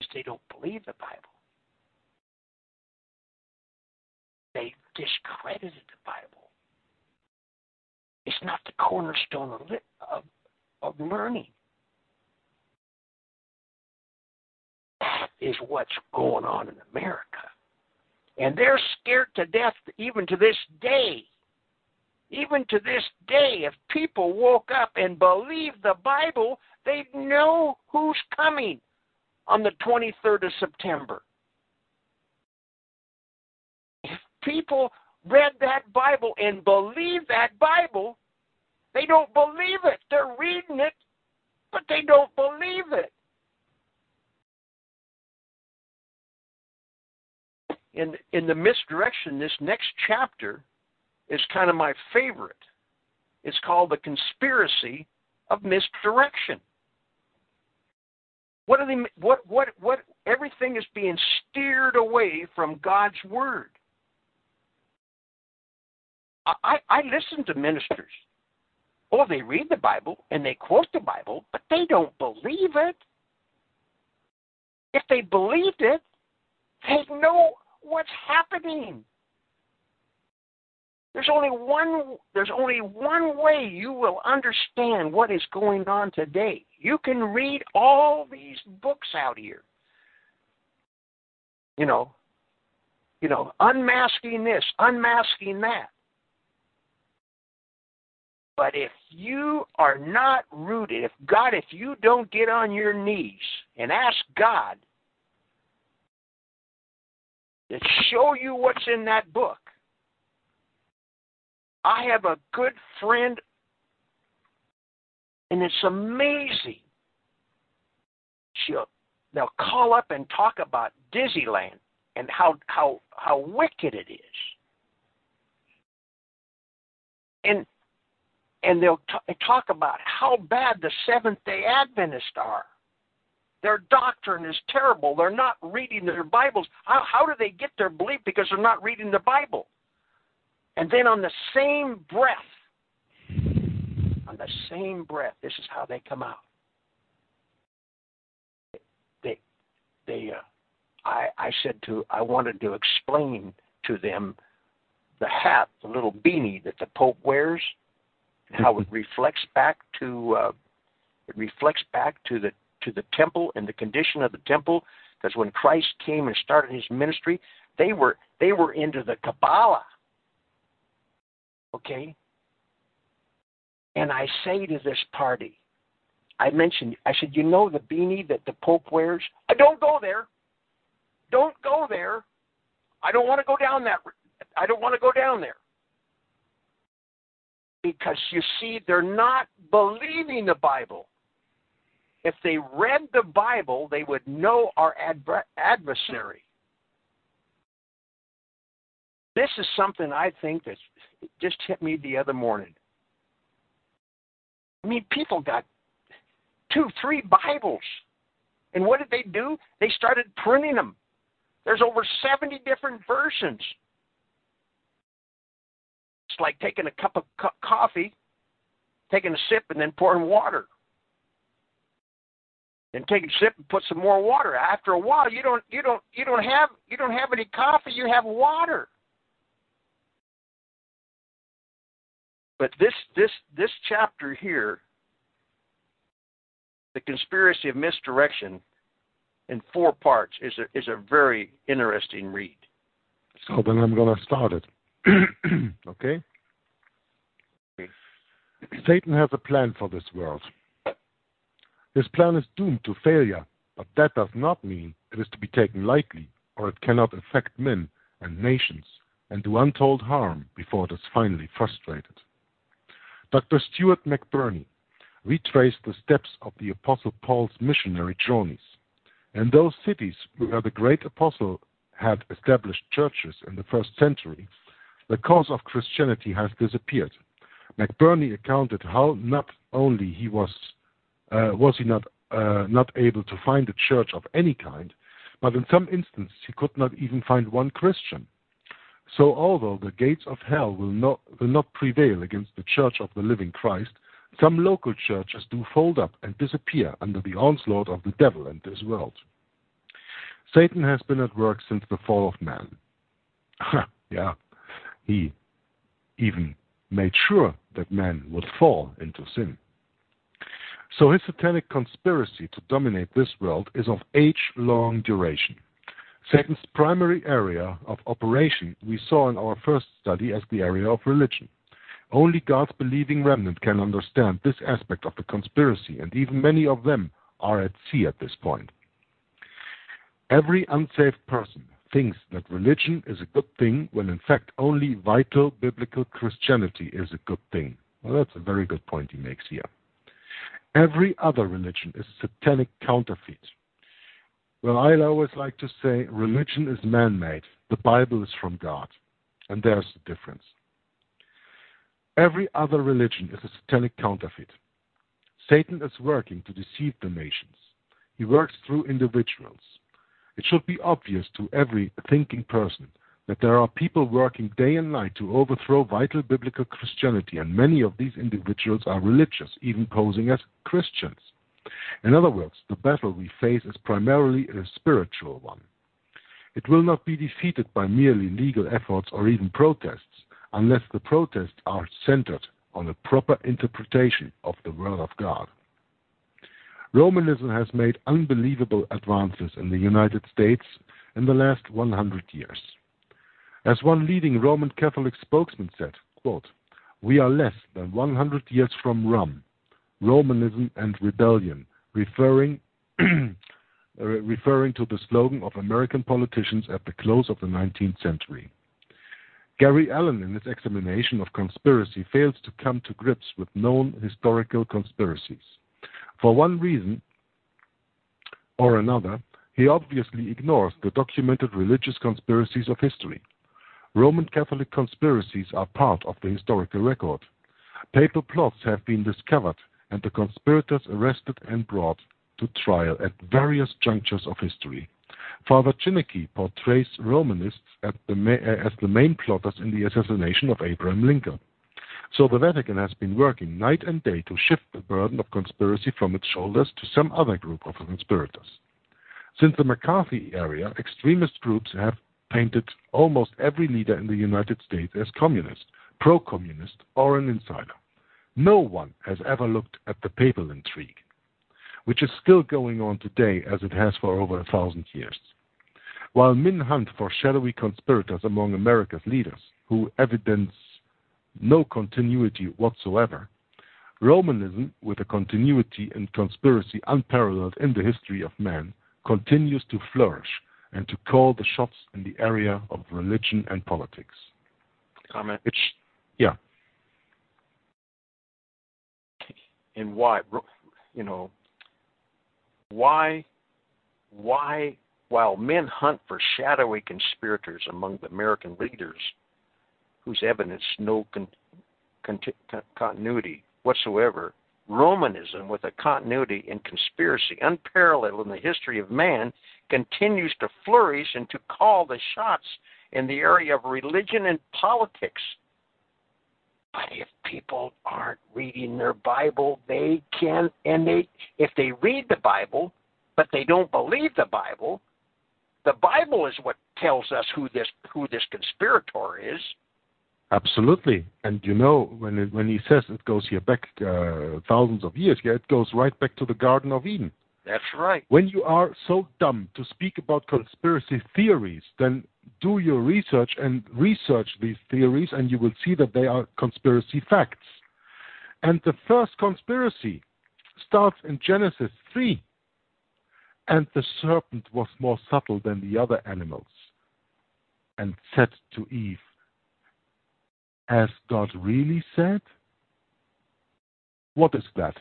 is they don't believe the Bible. They discredited the Bible. It's not the cornerstone of, of, of learning. That is what's going on in America. And they're scared to death even to this day. Even to this day, if people woke up and believed the Bible, they'd know who's coming on the twenty-third of September. If people read that Bible and believe that Bible, they don't believe it. They're reading it, but they don't believe it. In, in the misdirection, this next chapter is kind of my favorite. It's called The Conspiracy of Misdirection. What are they, what, what, what, everything is being steered away from God's word. I, I listen to ministers. Oh, they read the Bible and they quote the Bible, but they don't believe it. If they believed it, they'd know what's happening. There's only one, there's only one way you will understand what is going on today. You can read all these books out here. You know, you know, unmasking this, unmasking that. But if you are not rooted, if God, if you don't get on your knees and ask God to show you what's in that book. I have a good friend, and it's amazing. She'll, they'll call up and talk about Disneyland and how, how, how wicked it is. And, and they'll t- talk about how bad the Seventh-day Adventists are. Their doctrine is terrible. They're not reading their Bibles. How, how do they get their belief? Because they're not reading the Bible. And then on the same breath, on the same breath, this is how they come out. They, they, uh, I, I said to, I wanted to explain to them the hat, the little beanie that the Pope wears, and how it reflects back to, uh, it reflects back to the to the temple and the condition of the temple. Because when Christ came and started his ministry, they were they were into the Kabbalah. Okay, and I say to this party, I mentioned, I said, you know the beanie that the Pope wears? I don't go there. Don't go there. I don't want to go down that. I don't want to go down there. Because you see, they're not believing the Bible. If they read the Bible, they would know our adversary. This is something I think that just hit me the other morning. I mean, people got two, three Bibles. And what did they do? They started printing them. There's over seventy different versions. It's like taking a cup of co- coffee, taking a sip, and then pouring water. And take a sip and put some more water. After a while, you don't you don't you don't have you don't have any coffee. You have water. But this this this chapter here, the conspiracy of misdirection, in four parts, is a, is a very interesting read. So then I'm going to start it. Okay. Satan has a plan for this world. His plan is doomed to failure, but that does not mean it is to be taken lightly, or it cannot affect men and nations and do untold harm before it is finally frustrated. Doctor Stuart McBurney retraced the steps of the Apostle Paul's missionary journeys. In those cities where the great apostle had established churches in the first century, the cause of Christianity has disappeared. McBurney accounted how not only he was Uh, was he not uh, not able to find a church of any kind, but in some instances he could not even find one Christian. So although the gates of hell will not, will not prevail against the Church of the Living Christ, some local churches do fold up and disappear under the onslaught of the devil and this world. Satan has been at work since the fall of man. Yeah, he even made sure that man would fall into sin. So his satanic conspiracy to dominate this world is of age-long duration. Satan's primary area of operation we saw in our first study as the area of religion. Only God's believing remnant can understand this aspect of the conspiracy, and even many of them are at sea at this point. Every unsaved person thinks that religion is a good thing when in fact only vital biblical Christianity is a good thing. Well, that's a very good point he makes here. Every other religion is a satanic counterfeit. Well, I always like to say religion is man-made. The Bible is from God. And there's the difference. Every other religion is a satanic counterfeit. Satan is working to deceive the nations. He works through individuals. It should be obvious to every thinking person that there are people working day and night to overthrow vital biblical Christianity, and many of these individuals are religious, even posing as Christians. In other words, the battle we face is primarily a spiritual one. It will not be defeated by merely legal efforts or even protests, unless the protests are centered on a proper interpretation of the Word of God. Romanism has made unbelievable advances in the United States in the last one hundred years. As one leading Roman Catholic spokesman said, quote, "We are less than one hundred years from Rome, Romanism and rebellion," referring, uh, referring to the slogan of American politicians at the close of the nineteenth century. Gary Allen, in his examination of conspiracy, fails to come to grips with known historical conspiracies. For one reason or another, he obviously ignores the documented religious conspiracies of history. Roman Catholic conspiracies are part of the historical record. Papal plots have been discovered and the conspirators arrested and brought to trial at various junctures of history. Father Chinnicky portrays Romanists as the, ma- as the main plotters in the assassination of Abraham Lincoln. So the Vatican has been working night and day to shift the burden of conspiracy from its shoulders to some other group of conspirators. Since the McCarthy era, extremist groups have painted almost every leader in the United States as communist, pro-communist, or an insider. No one has ever looked at the papal intrigue, which is still going on today as it has for over a thousand years. While men hunt for shadowy conspirators among America's leaders, who evidence no continuity whatsoever, Romanism, with a continuity and conspiracy unparalleled in the history of man, continues to flourish and to call the shots in the area of religion and politics. Comment? It's, yeah. and why, you know, why, why, while men hunt for shadowy conspirators among the American leaders whose evidence no con, con, con, continuity whatsoever, Romanism, with a continuity and conspiracy unparalleled in the history of man, continues to flourish and to call the shots in the area of religion and politics. But if people aren't reading their Bible, they can, and they, if they read the Bible, but they don't believe the Bible, the Bible is what tells us who this who this conspirator is. Absolutely. And you know, when it, when he says it goes here back uh, thousands of years, yeah, it goes right back to the Garden of Eden. That's right. When you are so dumb to speak about conspiracy theories, then do your research and research these theories, and you will see that they are conspiracy facts. And the first conspiracy starts in Genesis three. And the serpent was more subtle than the other animals, and said to Eve, "Has God really said?" What is that?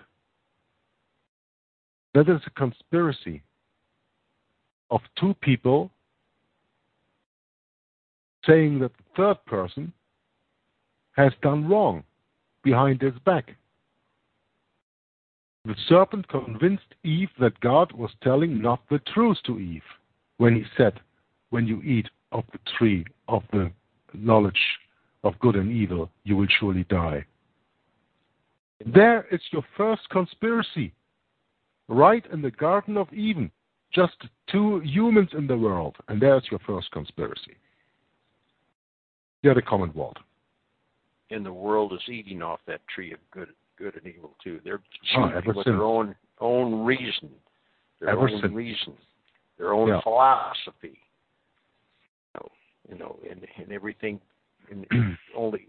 That is a conspiracy of two people saying that the third person has done wrong behind his back. The serpent convinced Eve that God was telling not the truth to Eve when he said, "When you eat of the tree of the knowledge of good and evil, you will surely die." There is your first conspiracy, right in the Garden of Eden, just two humans in the world, and there's your first conspiracy. You're the common world. And the world is eating off that tree of good good and evil too. They're oh, with since. their own own reason, their ever own since. reason, their own yeah. philosophy. You know, and and everything. And only,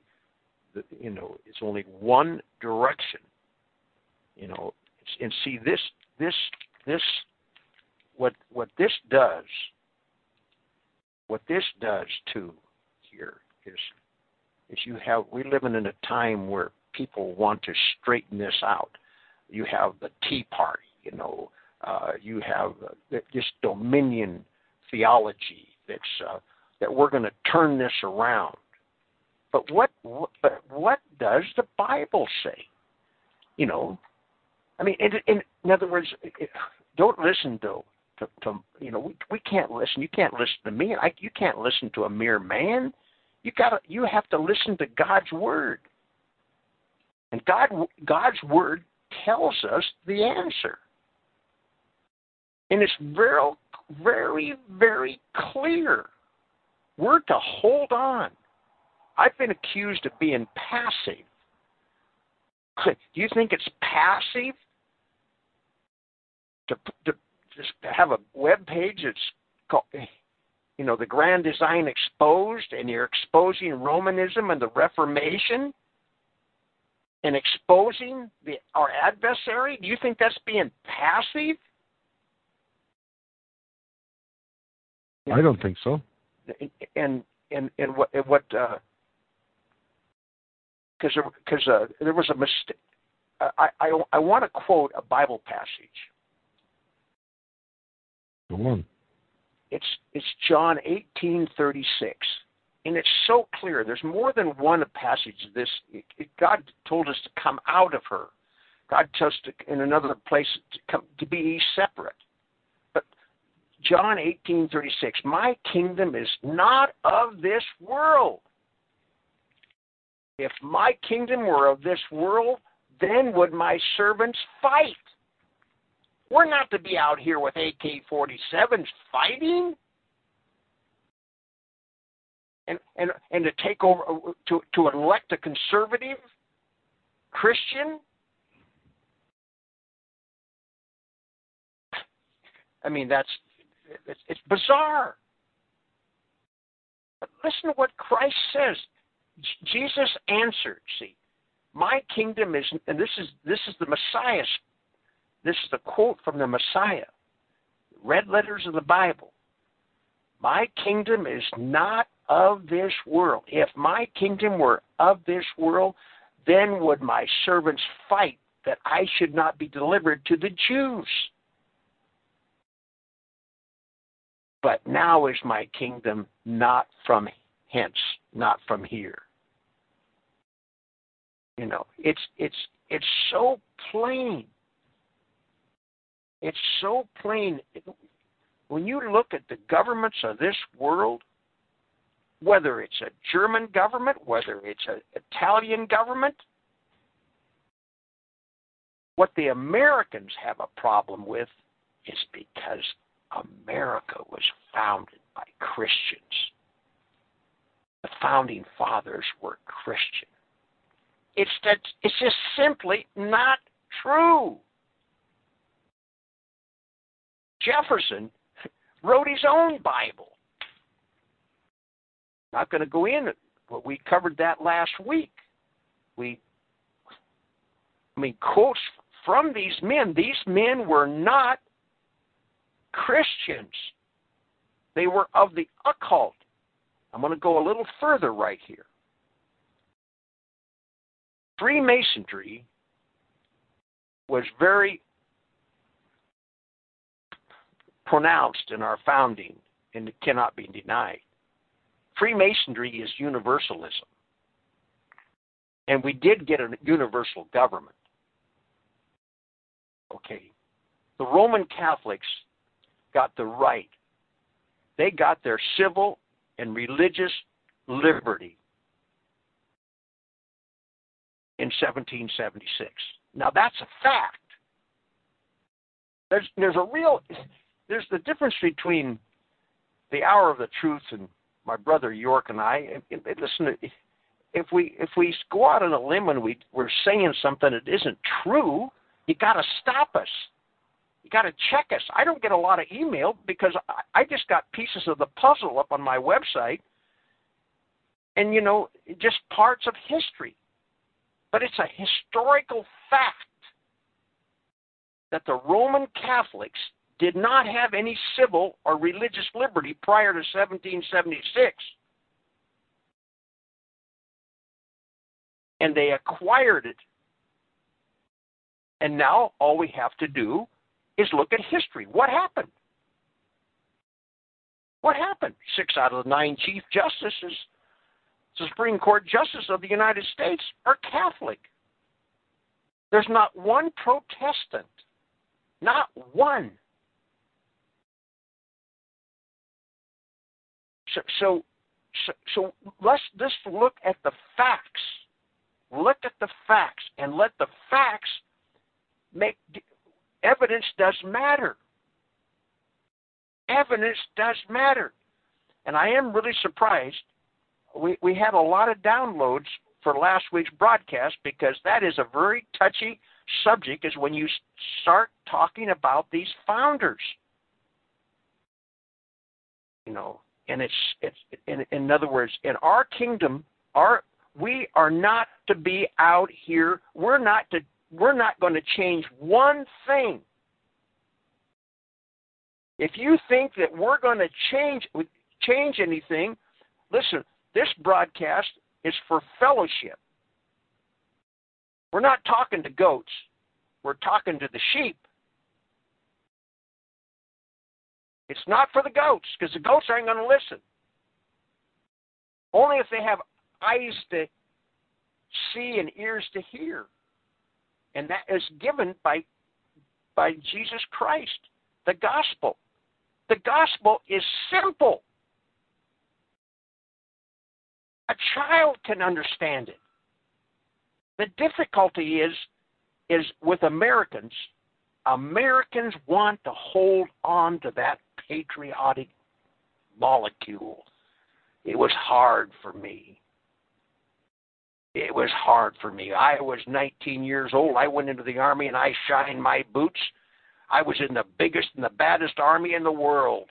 you know, it's only one direction. You know, and see this this this what what this does. What this does too here is is you have we living in a time where people want to straighten this out. You have the Tea Party, you know. Uh, you have uh, this dominion theology that's uh, that we're going to turn this around. But what? But what does the Bible say? You know, I mean, in, in, in other words, don't listen to, to, to you know, we we can't listen. You can't listen to me. I, you can't listen to a mere man. You got you have to listen to God's word. And God, God's word tells us the answer, and it's very, very, very clear. We're to hold on. I've been accused of being passive. Do you think it's passive to to, to have a web page that's called, you know, the Grand Design Exposed, and you're exposing Romanism and the Reformation? And exposing the, our adversary? Do you think that's being passive? I don't think so. And and and, and what and what? Because uh, because uh, there was a mistake. I I, I want to quote a Bible passage. Go on. It's it's John eighteen thirty six. And it's so clear. There's more than one passage of this. It, it, God told us to come out of her. God told us to, in another place to, come, to be separate. But John eighteen thirty-six, "My kingdom is not of this world. If my kingdom were of this world, then would my servants fight." We're not to be out here with A K forty-sevens fighting. And, and and to take over, to, to elect a conservative Christian? I mean, that's, it's, it's bizarre. But listen to what Christ says. Jesus answered, see, "My kingdom is," and this is, this is the Messiah. This is the quote from the Messiah. Red letters of the Bible. "My kingdom is not of this world. If my kingdom were of this world, then would my servants fight that I should not be delivered to the Jews. But now is my kingdom not from hence, not from here. You know, it's it's it's so plain. It's so plain. When you look at the governments of this world, whether it's a German government, whether it's an Italian government, what the Americans have a problem with is because America was founded by Christians. The founding fathers were Christian. It's that it's just simply not true. Jefferson wrote his own Bible. Not going to go in it, but we covered that last week. We, I mean, quotes from these men. These men were not Christians. They were of the occult. I'm going to go a little further right here. Freemasonry was very pronounced in our founding, and it cannot be denied. Freemasonry is universalism, and we did get a universal government. Okay, the Roman Catholics got the right. They got their civil and religious liberty in seventeen seventy-six. Now that's a fact. There's there's a real there's the difference between the Hour of the Truth and my brother York and I. And, and listen, if we if we go out on a limb and we we're saying something that isn't true, you got to stop us. You got to check us. I don't get a lot of email because I, I just got pieces of the puzzle up on my website, and you know, just parts of history. But it's a historical fact that the Roman Catholics did not have any civil or religious liberty prior to seventeen seventy-six. And they acquired it. And now all we have to do is look at history. What happened? What happened? Six out of the nine chief justices, the Supreme Court Justice of the United States, are Catholic. There's not one Protestant. Not one. So, so, so, so let's just look at the facts. Look at the facts and let the facts make... Evidence does matter. Evidence does matter. And I am really surprised. We, we had a lot of downloads for last week's broadcast because that is a very touchy subject, is when you start talking about these founders. You know, and it's, it's in, in other words, in our kingdom, our, we are not to be out here. We're not to, we're not going to change one thing. If you think that we're going to change, change anything, listen, this broadcast is for fellowship. We're not talking to goats. We're talking to the sheep. It's not for the goats, because the goats aren't going to listen. Only if they have eyes to see and ears to hear. And that is given by, by Jesus Christ, the gospel. The gospel is simple. A child can understand it. The difficulty is, is with Americans, Americans want to hold on to that patriotic molecule. It was hard for me. It was hard for me. I was nineteen years old. I went into the Army and I shined my boots. I was in the biggest and the baddest Army in the world.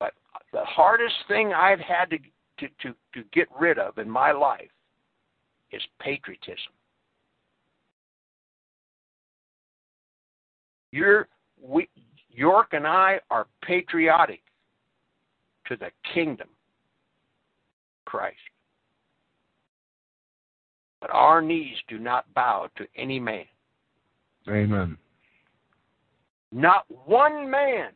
But the hardest thing I've had to To, to, to get rid of in my life is patriotism. You're, we, York and I are patriotic to the kingdom of Christ. But our knees do not bow to any man. Amen. Not one man.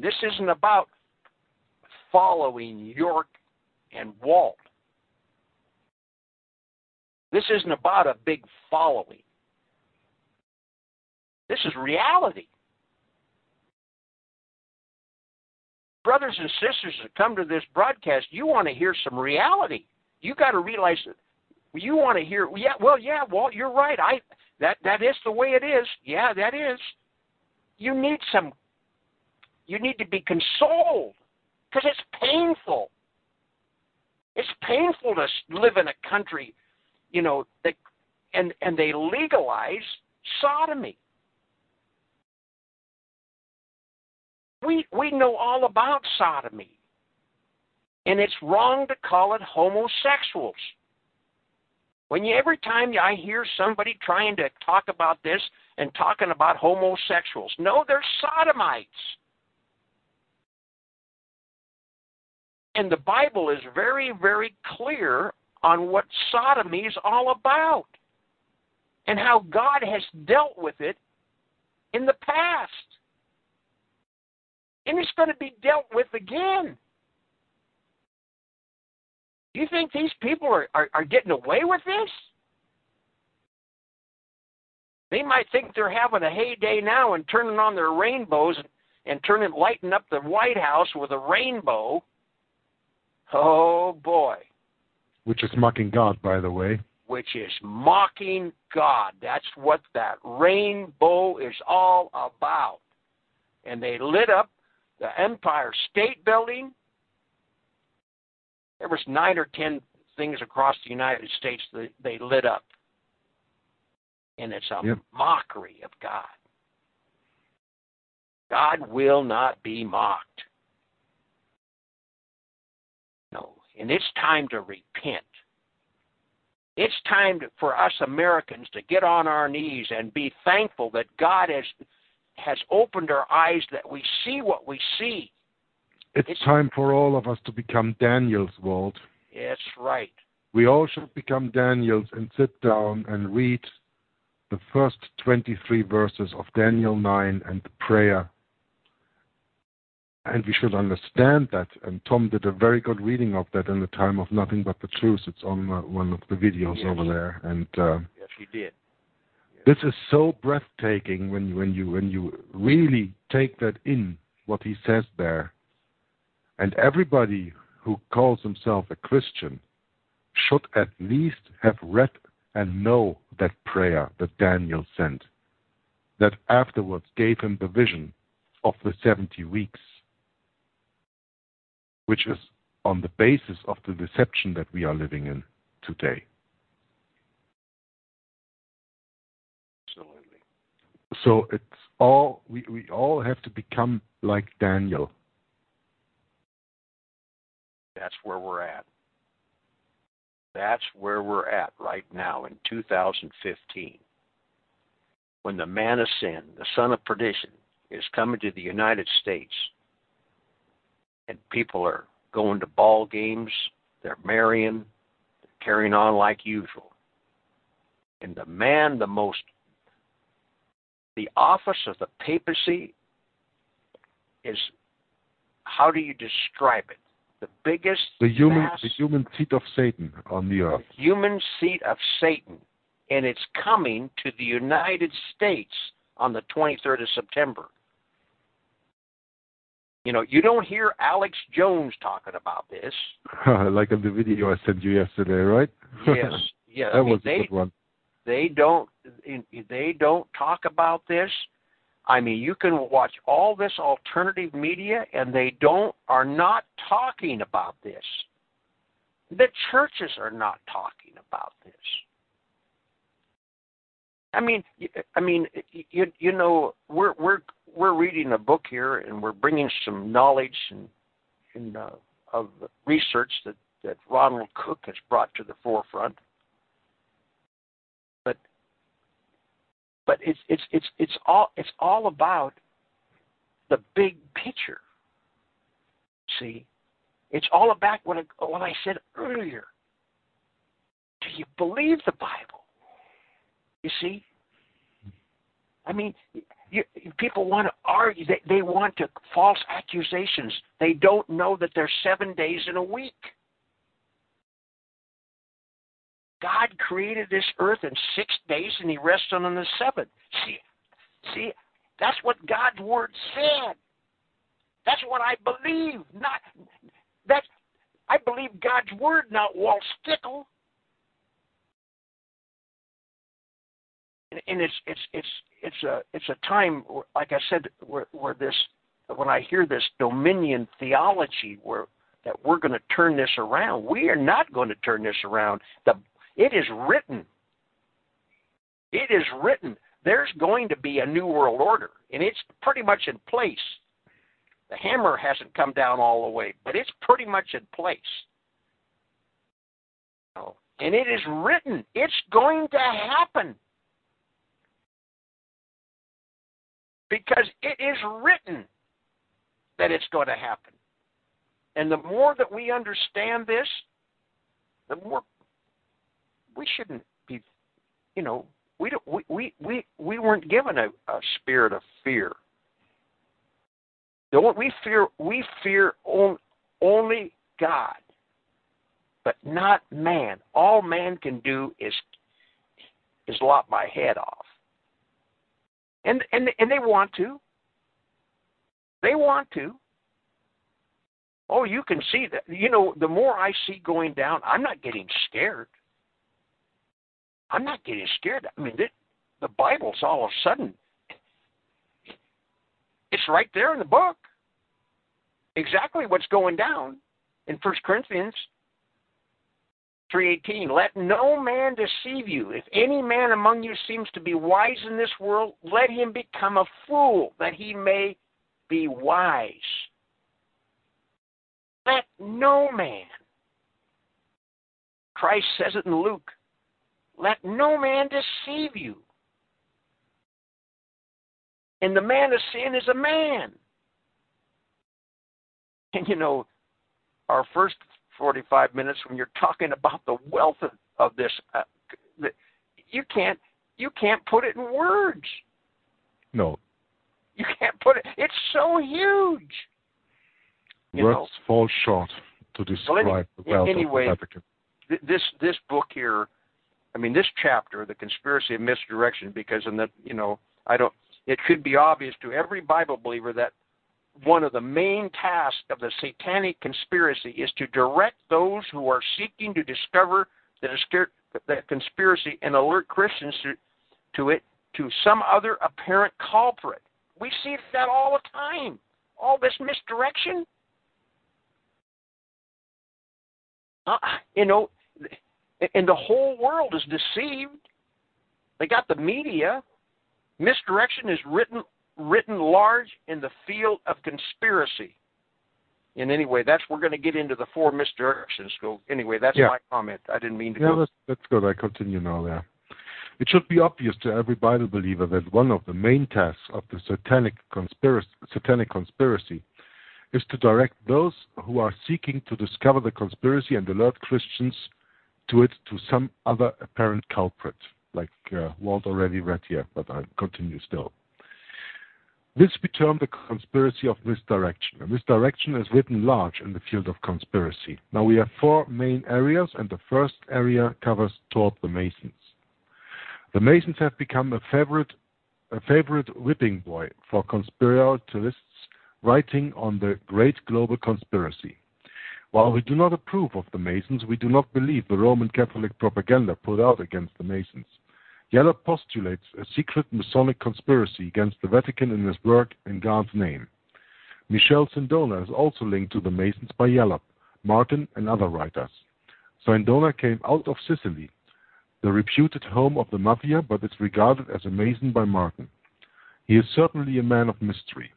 This isn't about following York and Walt. This isn't about a big following. This is reality. Brothers and sisters that come to this broadcast, you want to hear some reality. You got to realize that you want to hear, yeah, well, yeah, Walt, you're right. I that that is the way it is. Yeah, that is. You need some, you need to be consoled because it's painful. It's painful to live in a country, you know, that, and, and they legalize sodomy. We we know all about sodomy, and it's wrong to call it homosexuals. When you, every time I hear somebody trying to talk about this and talking about homosexuals, no, they're sodomites. And the Bible is very, very clear on what sodomy is all about and how God has dealt with it in the past. And it's going to be dealt with again. Do you think these people are, are, are getting away with this? They might think they're having a heyday now and turning on their rainbows and, and turning, lighting up the White House with a rainbow. Oh, boy. Which is mocking God, by the way. Which is mocking God. That's what that rainbow is all about. And they lit up the Empire State Building. There was nine or ten things across the United States that they lit up. And it's a yep. mockery of God. God will not be mocked. No. And it's time to repent. It's time to, for us Americans to get on our knees and be thankful that God has... has opened our eyes that we see what we see. It's, it's time for all of us to become Daniels, Walt. That's right. We all should become Daniels and sit down and read the first twenty-three verses of Daniel nine and the prayer. And we should understand that. And Tom did a very good reading of that in the time of Nothing But the Truth. It's on uh, one of the videos yes. over there. And uh, yes, you did. This is so breathtaking when you, when you when you really take that in, what he says there. And everybody who calls himself a Christian should at least have read and know that prayer that Daniel sent, that afterwards gave him the vision of the seventy weeks, which is on the basis of the deception that we are living in today. So it's all we, we all have to become like Daniel. That's where we're at. That's where we're at right now in two thousand fifteen. When the man of sin, the son of perdition, is coming to the United States and people are going to ball games, they're marrying, they're carrying on like usual. And the man, the most The office of the papacy is, how do you describe it? The biggest... The human, mass, the human seat of Satan on the earth. The human seat of Satan. And it's coming to the United States on the twenty-third of September. You know, you don't hear Alex Jones talking about this. Like in the video I sent you yesterday, right? Yes. Yeah, that was they, a good one. They don't they don't talk about this. I mean, you can watch all this alternative media, and they don't are not talking about this. The churches are not talking about this. I mean, I mean, you you know, we're we're we're reading a book here, and we're bringing some knowledge and, and uh, of research that, that Ronald Cook has brought to the forefront. But it's it's it's it's all it's all about the big picture. See, It's all about what I, what I said earlier. Do you believe the Bible? You see? I mean, you, people want to argue. They, they want to false accusations. They don't know that there's seven days in a week. God created this earth in six days, and he rests on the seventh. See, see, that's what God's word said. That's what I believe. Not that I believe God's word, not Walt Stickel. And, and it's it's it's it's a it's a time, like I said, where, where this when I hear this dominion theology, where that we're going to turn this around. We are not going to turn this around. The It is written. It is written. There's going to be a new world order, and it's pretty much in place. The hammer hasn't come down all the way, but it's pretty much in place. Oh, and it is written. It's going to happen because it is written that it's going to happen. And the more that we understand this, the more we shouldn't be, you know, we don't, we we we, we weren't given a, a spirit of fear. Don't we fear? We fear on, only God, but not man. All man can do is is lop my head off, and and and they want to. They want to. Oh, you can see that. You know, the more I see going down, I'm not getting scared. I'm not getting scared. I mean, it, the Bible's all of a sudden, it's right there in the book. Exactly what's going down in First Corinthians three eighteen. Let no man deceive you. If any man among you seems to be wise in this world, let him become a fool that he may be wise. Let no man. Christ says it in Luke. Let no man deceive you. And the man of sin is a man. And you know, our first forty-five minutes when you're talking about the wealth of, of this, uh, you can't you can't put it in words. No. You can't put it. It's so huge. You Words know. fall short to describe well, any, the wealth anyway, of Vatican. Th- this this book here, I mean this chapter, the conspiracy of misdirection, because in the you know I don't. It should be obvious to every Bible believer that one of the main tasks of the satanic conspiracy is to direct those who are seeking to discover the, the conspiracy and alert Christians to, to it to some other apparent culprit. We see that all the time. All this misdirection. Uh, you know, and the whole world is deceived. They got the media. Misdirection is written written large in the field of conspiracy. And anyway, that's we're going to get into the four misdirections. So anyway, that's yeah. my comment. I didn't mean to. Yeah, go. that's, that's good. I continue now. There, it should be obvious to every Bible believer that one of the main tasks of the satanic conspiracy, satanic conspiracy. is to direct those who are seeking to discover the conspiracy and alert Christians to it to some other apparent culprit, like uh, Walt already read here, but I continue still. This we term the conspiracy of misdirection. And misdirection is written large in the field of conspiracy. Now we have four main areas, and the first area covers toward the Masons. The Masons have become a favorite, a favorite whipping boy for conspiratorialists writing on the great global conspiracy. While we do not approve of the Masons, we do not believe the Roman Catholic propaganda put out against the Masons. Yeller postulates a secret Masonic conspiracy against the Vatican in his work In God's Name. Michele Sindona is also linked to the Masons by Yeller, Martin, and other writers. Sindona came out of Sicily, the reputed home of the Mafia, but is regarded as a Mason by Martin. He is certainly a man of mystery.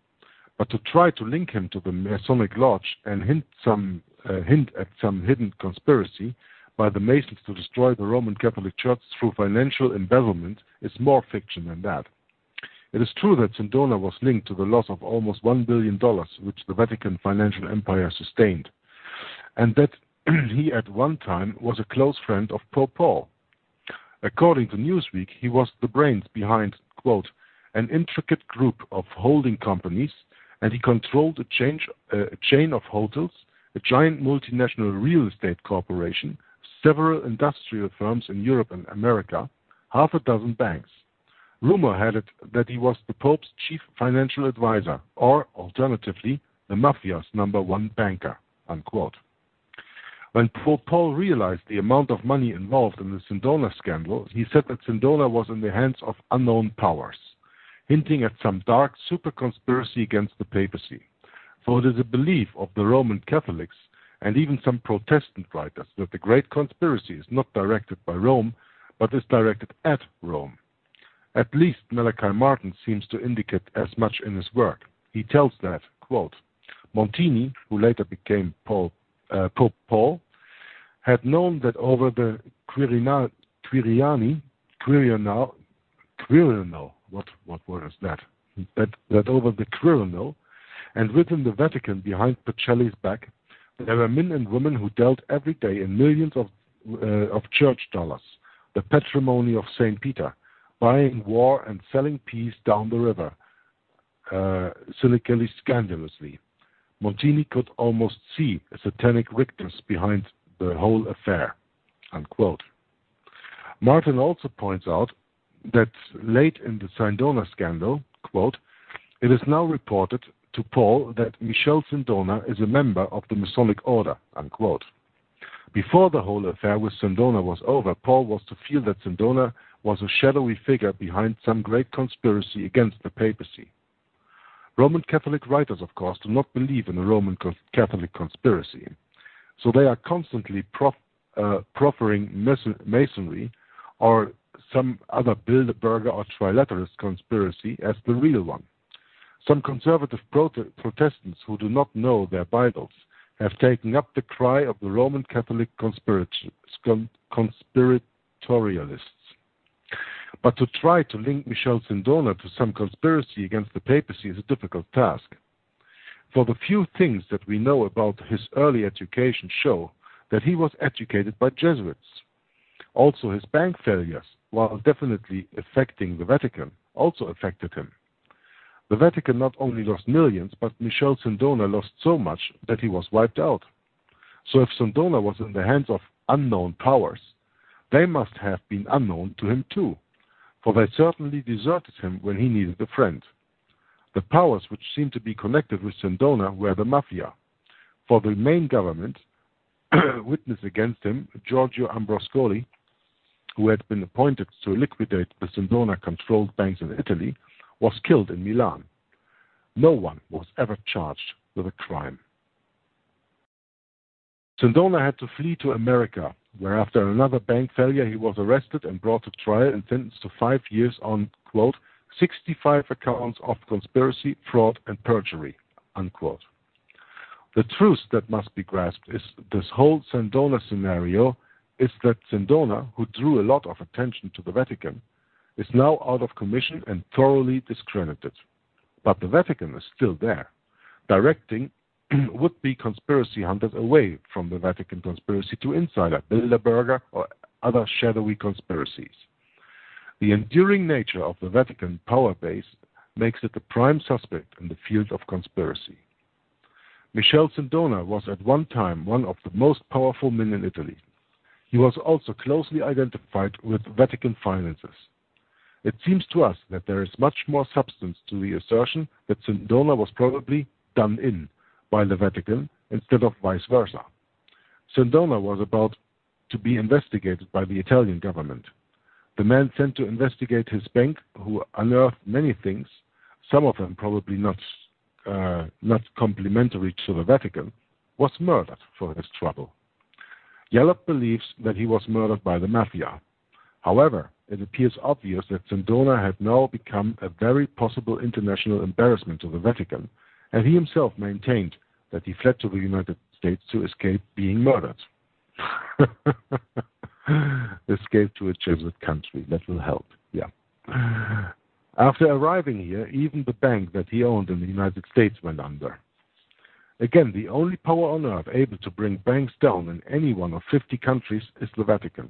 But to try to link him to the Masonic Lodge and hint, some, uh, hint at some hidden conspiracy by the Masons to destroy the Roman Catholic Church through financial embezzlement is more fiction than that. It is true that Sindona was linked to the loss of almost one billion dollars which the Vatican financial empire sustained. and that he at one time was a close friend of Pope Paul. According to Newsweek, he was the brains behind, quote, an intricate group of holding companies, and he controlled a, change, uh, a chain of hotels, a giant multinational real estate corporation, several industrial firms in Europe and America, half a dozen banks. Rumor had it that he was the Pope's chief financial advisor, or, alternatively, the mafia's number one banker, unquote. When Pope Paul realized the amount of money involved in the Sindona scandal, he said that Sindona was in the hands of unknown powers, hinting at some dark super conspiracy against the papacy. For it is a belief of the Roman Catholics, and even some Protestant writers, that the great conspiracy is not directed by Rome, but is directed at Rome. At least Malachi Martin seems to indicate as much in his work. He tells that, quote, Montini, who later became Pope, uh, Pope Paul, had known that over the Quirinal, Quiriani, Quirinal, Quirinal, what, what word is that? that? That over the Quirinal, and within the Vatican behind Pacelli's back, there were men and women who dealt every day in millions of, uh, of church dollars, the patrimony of Saint Peter, buying war and selling peace down the river, uh, cynically scandalously. Montini could almost see a satanic wickedness behind the whole affair, unquote. Martin also points out that late in the Sindona scandal, quote, it is now reported to Paul that Michele Sindona is a member of the Masonic Order, unquote. Before the whole affair with Sindona was over, Paul was to feel that Sindona was a shadowy figure behind some great conspiracy against the papacy. Roman Catholic writers, of course, do not believe in a Roman Catholic conspiracy, so they are constantly prof- uh, proffering mason- masonry or some other Bilderberger or Trilateralist conspiracy as the real one. Some conservative prote- Protestants who do not know their Bibles have taken up the cry of the Roman Catholic conspirat- con- conspiratorialists. But to try to link Michele Sindona to some conspiracy against the papacy is a difficult task. For the few things that we know about his early education show that he was educated by Jesuits. Also his bank failures, while definitely affecting the Vatican, also affected him. The Vatican not only lost millions, but Michele Sindona lost so much that he was wiped out. So if Sindona was in the hands of unknown powers, they must have been unknown to him too, for they certainly deserted him when he needed a friend. The powers which seemed to be connected with Sindona were the mafia. For the main government, witness against him, Giorgio Ambroscoli, who had been appointed to liquidate the Sindona-controlled banks in Italy, was killed in Milan. No one was ever charged with a crime. Sindona had to flee to America, where after another bank failure he was arrested and brought to trial and sentenced to five years on, quote, sixty-five accounts of conspiracy, fraud, and perjury, unquote. The truth that must be grasped is this whole Sindona scenario is that Sindona, who drew a lot of attention to the Vatican, is now out of commission and thoroughly discredited. But the Vatican is still there, directing would-be conspiracy hunters away from the Vatican conspiracy to insider Bilderberger or other shadowy conspiracies. The enduring nature of the Vatican power base makes it a prime suspect in the field of conspiracy. Michele Sindona was at one time one of the most powerful men in Italy. He was also closely identified with Vatican finances. It seems to us that there is much more substance to the assertion that Sindona was probably done in by the Vatican instead of vice versa. Sindona was about to be investigated by the Italian government. The man sent to investigate his bank, who unearthed many things, some of them probably not, uh, not complimentary to the Vatican, was murdered for his trouble. Yallop believes that he was murdered by the mafia. However, it appears obvious that Sindona had now become a very possible international embarrassment to the Vatican, and he himself maintained that he fled to the United States to escape being murdered. Escape to a Jesuit country, that will help, yeah. After arriving here, even the bank that he owned in the United States went under. Again, the only power on earth able to bring banks down in any one of fifty countries is the Vatican.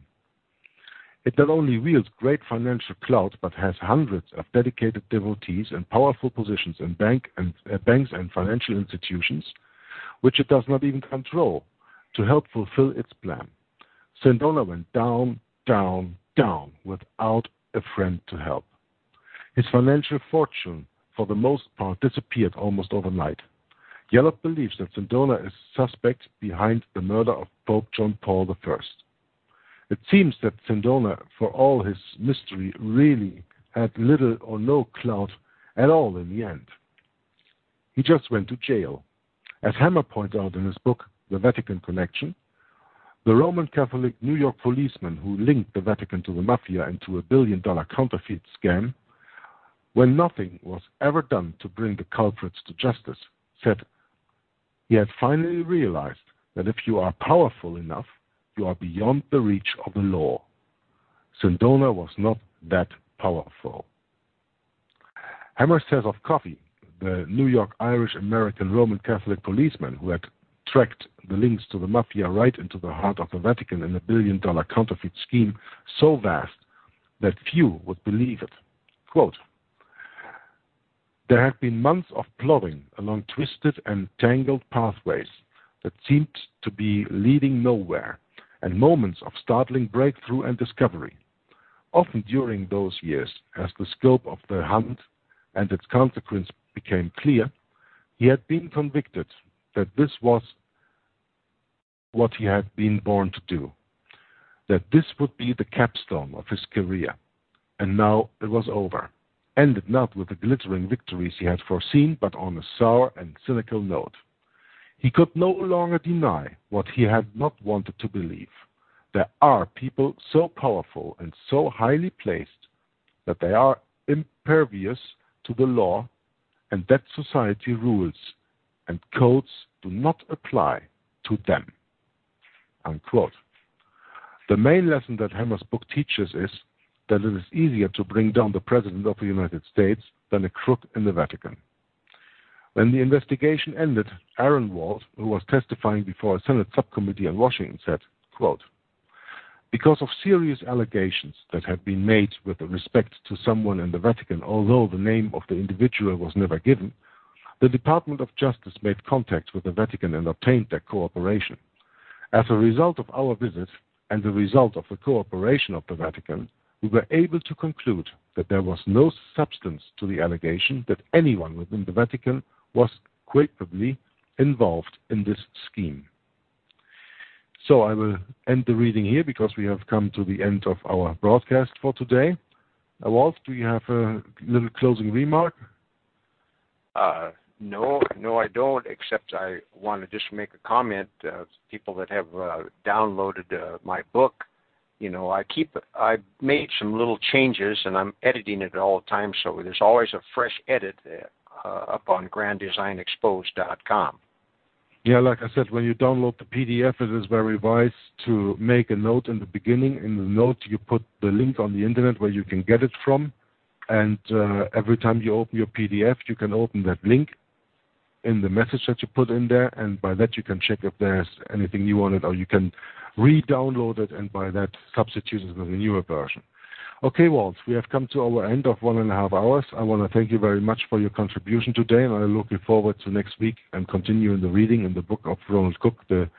It not only wields great financial clout, but has hundreds of dedicated devotees in powerful positions in bank and, uh, banks and financial institutions, which it does not even control, to help fulfill its plan. Sindona went down, down, down, without a friend to help. His financial fortune, for the most part, disappeared almost overnight. Yellop believes that Sindona is suspect behind the murder of Pope John Paul the First. It seems that Sindona, for all his mystery, really had little or no clout at all in the end. He just went to jail. As Hammer points out in his book, The Vatican Connection, the Roman Catholic New York policeman who linked the Vatican to the Mafia and to a billion-dollar counterfeit scam, when nothing was ever done to bring the culprits to justice, said he had finally realized that if you are powerful enough, you are beyond the reach of the law. Sindona was not that powerful. Hammer says of Coffey, the New York Irish-American Roman Catholic policeman who had tracked the links to the Mafia right into the heart of the Vatican in a billion-dollar counterfeit scheme so vast that few would believe it. Quote, there had been months of plodding along twisted and tangled pathways that seemed to be leading nowhere, and moments of startling breakthrough and discovery. Often during those years, as the scope of the hunt and its consequence became clear, he had been convicted that this was what he had been born to do, that this would be the capstone of his career. And now it was over, ended not with the glittering victories he had foreseen, but on a sour and cynical note. He could no longer deny what he had not wanted to believe. There are people so powerful and so highly placed that they are impervious to the law and that society rules and codes do not apply to them. Unquote. The main lesson that Hammer's book teaches is that it is easier to bring down the President of the United States than a crook in the Vatican. When the investigation ended, Aaron Wald, who was testifying before a Senate subcommittee in Washington, said, quote, because of serious allegations that had been made with respect to someone in the Vatican, although the name of the individual was never given, the Department of Justice made contact with the Vatican and obtained their cooperation. As a result of our visit and the result of the cooperation of the Vatican, we were able to conclude that there was no substance to the allegation that anyone within the Vatican was culpably involved in this scheme. So I will end the reading here because we have come to the end of our broadcast for today. Uh, Walt, do you have a little closing remark? Uh, no, no, I don't, except I want to just make a comment. Uh, people that have uh, downloaded uh, my book, you know, I keep, I made some little changes and I'm editing it all the time, so there's always a fresh edit uh, up on grand design exposed dot com. Yeah, like I said, when you download the P D F, it is very wise to make a note in the beginning. In the note, you put the link on the internet where you can get it from, and uh, every time you open your P D F, you can open that link in the message that you put in there, and by that you can check if there's anything new on it, or you can re-download it and by that substitute it with a newer version. Okay, Walt, we have come to our end of one and a half hours. I want to thank you very much for your contribution today, and I'm looking forward to next week and continuing the reading in the book of Ronald Cook, The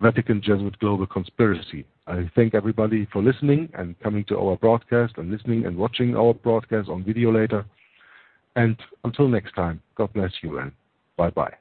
Vatican Jesuit Global Conspiracy. I thank everybody for listening and coming to our broadcast and listening and watching our broadcast on video later. And until next time, God bless you and bye-bye.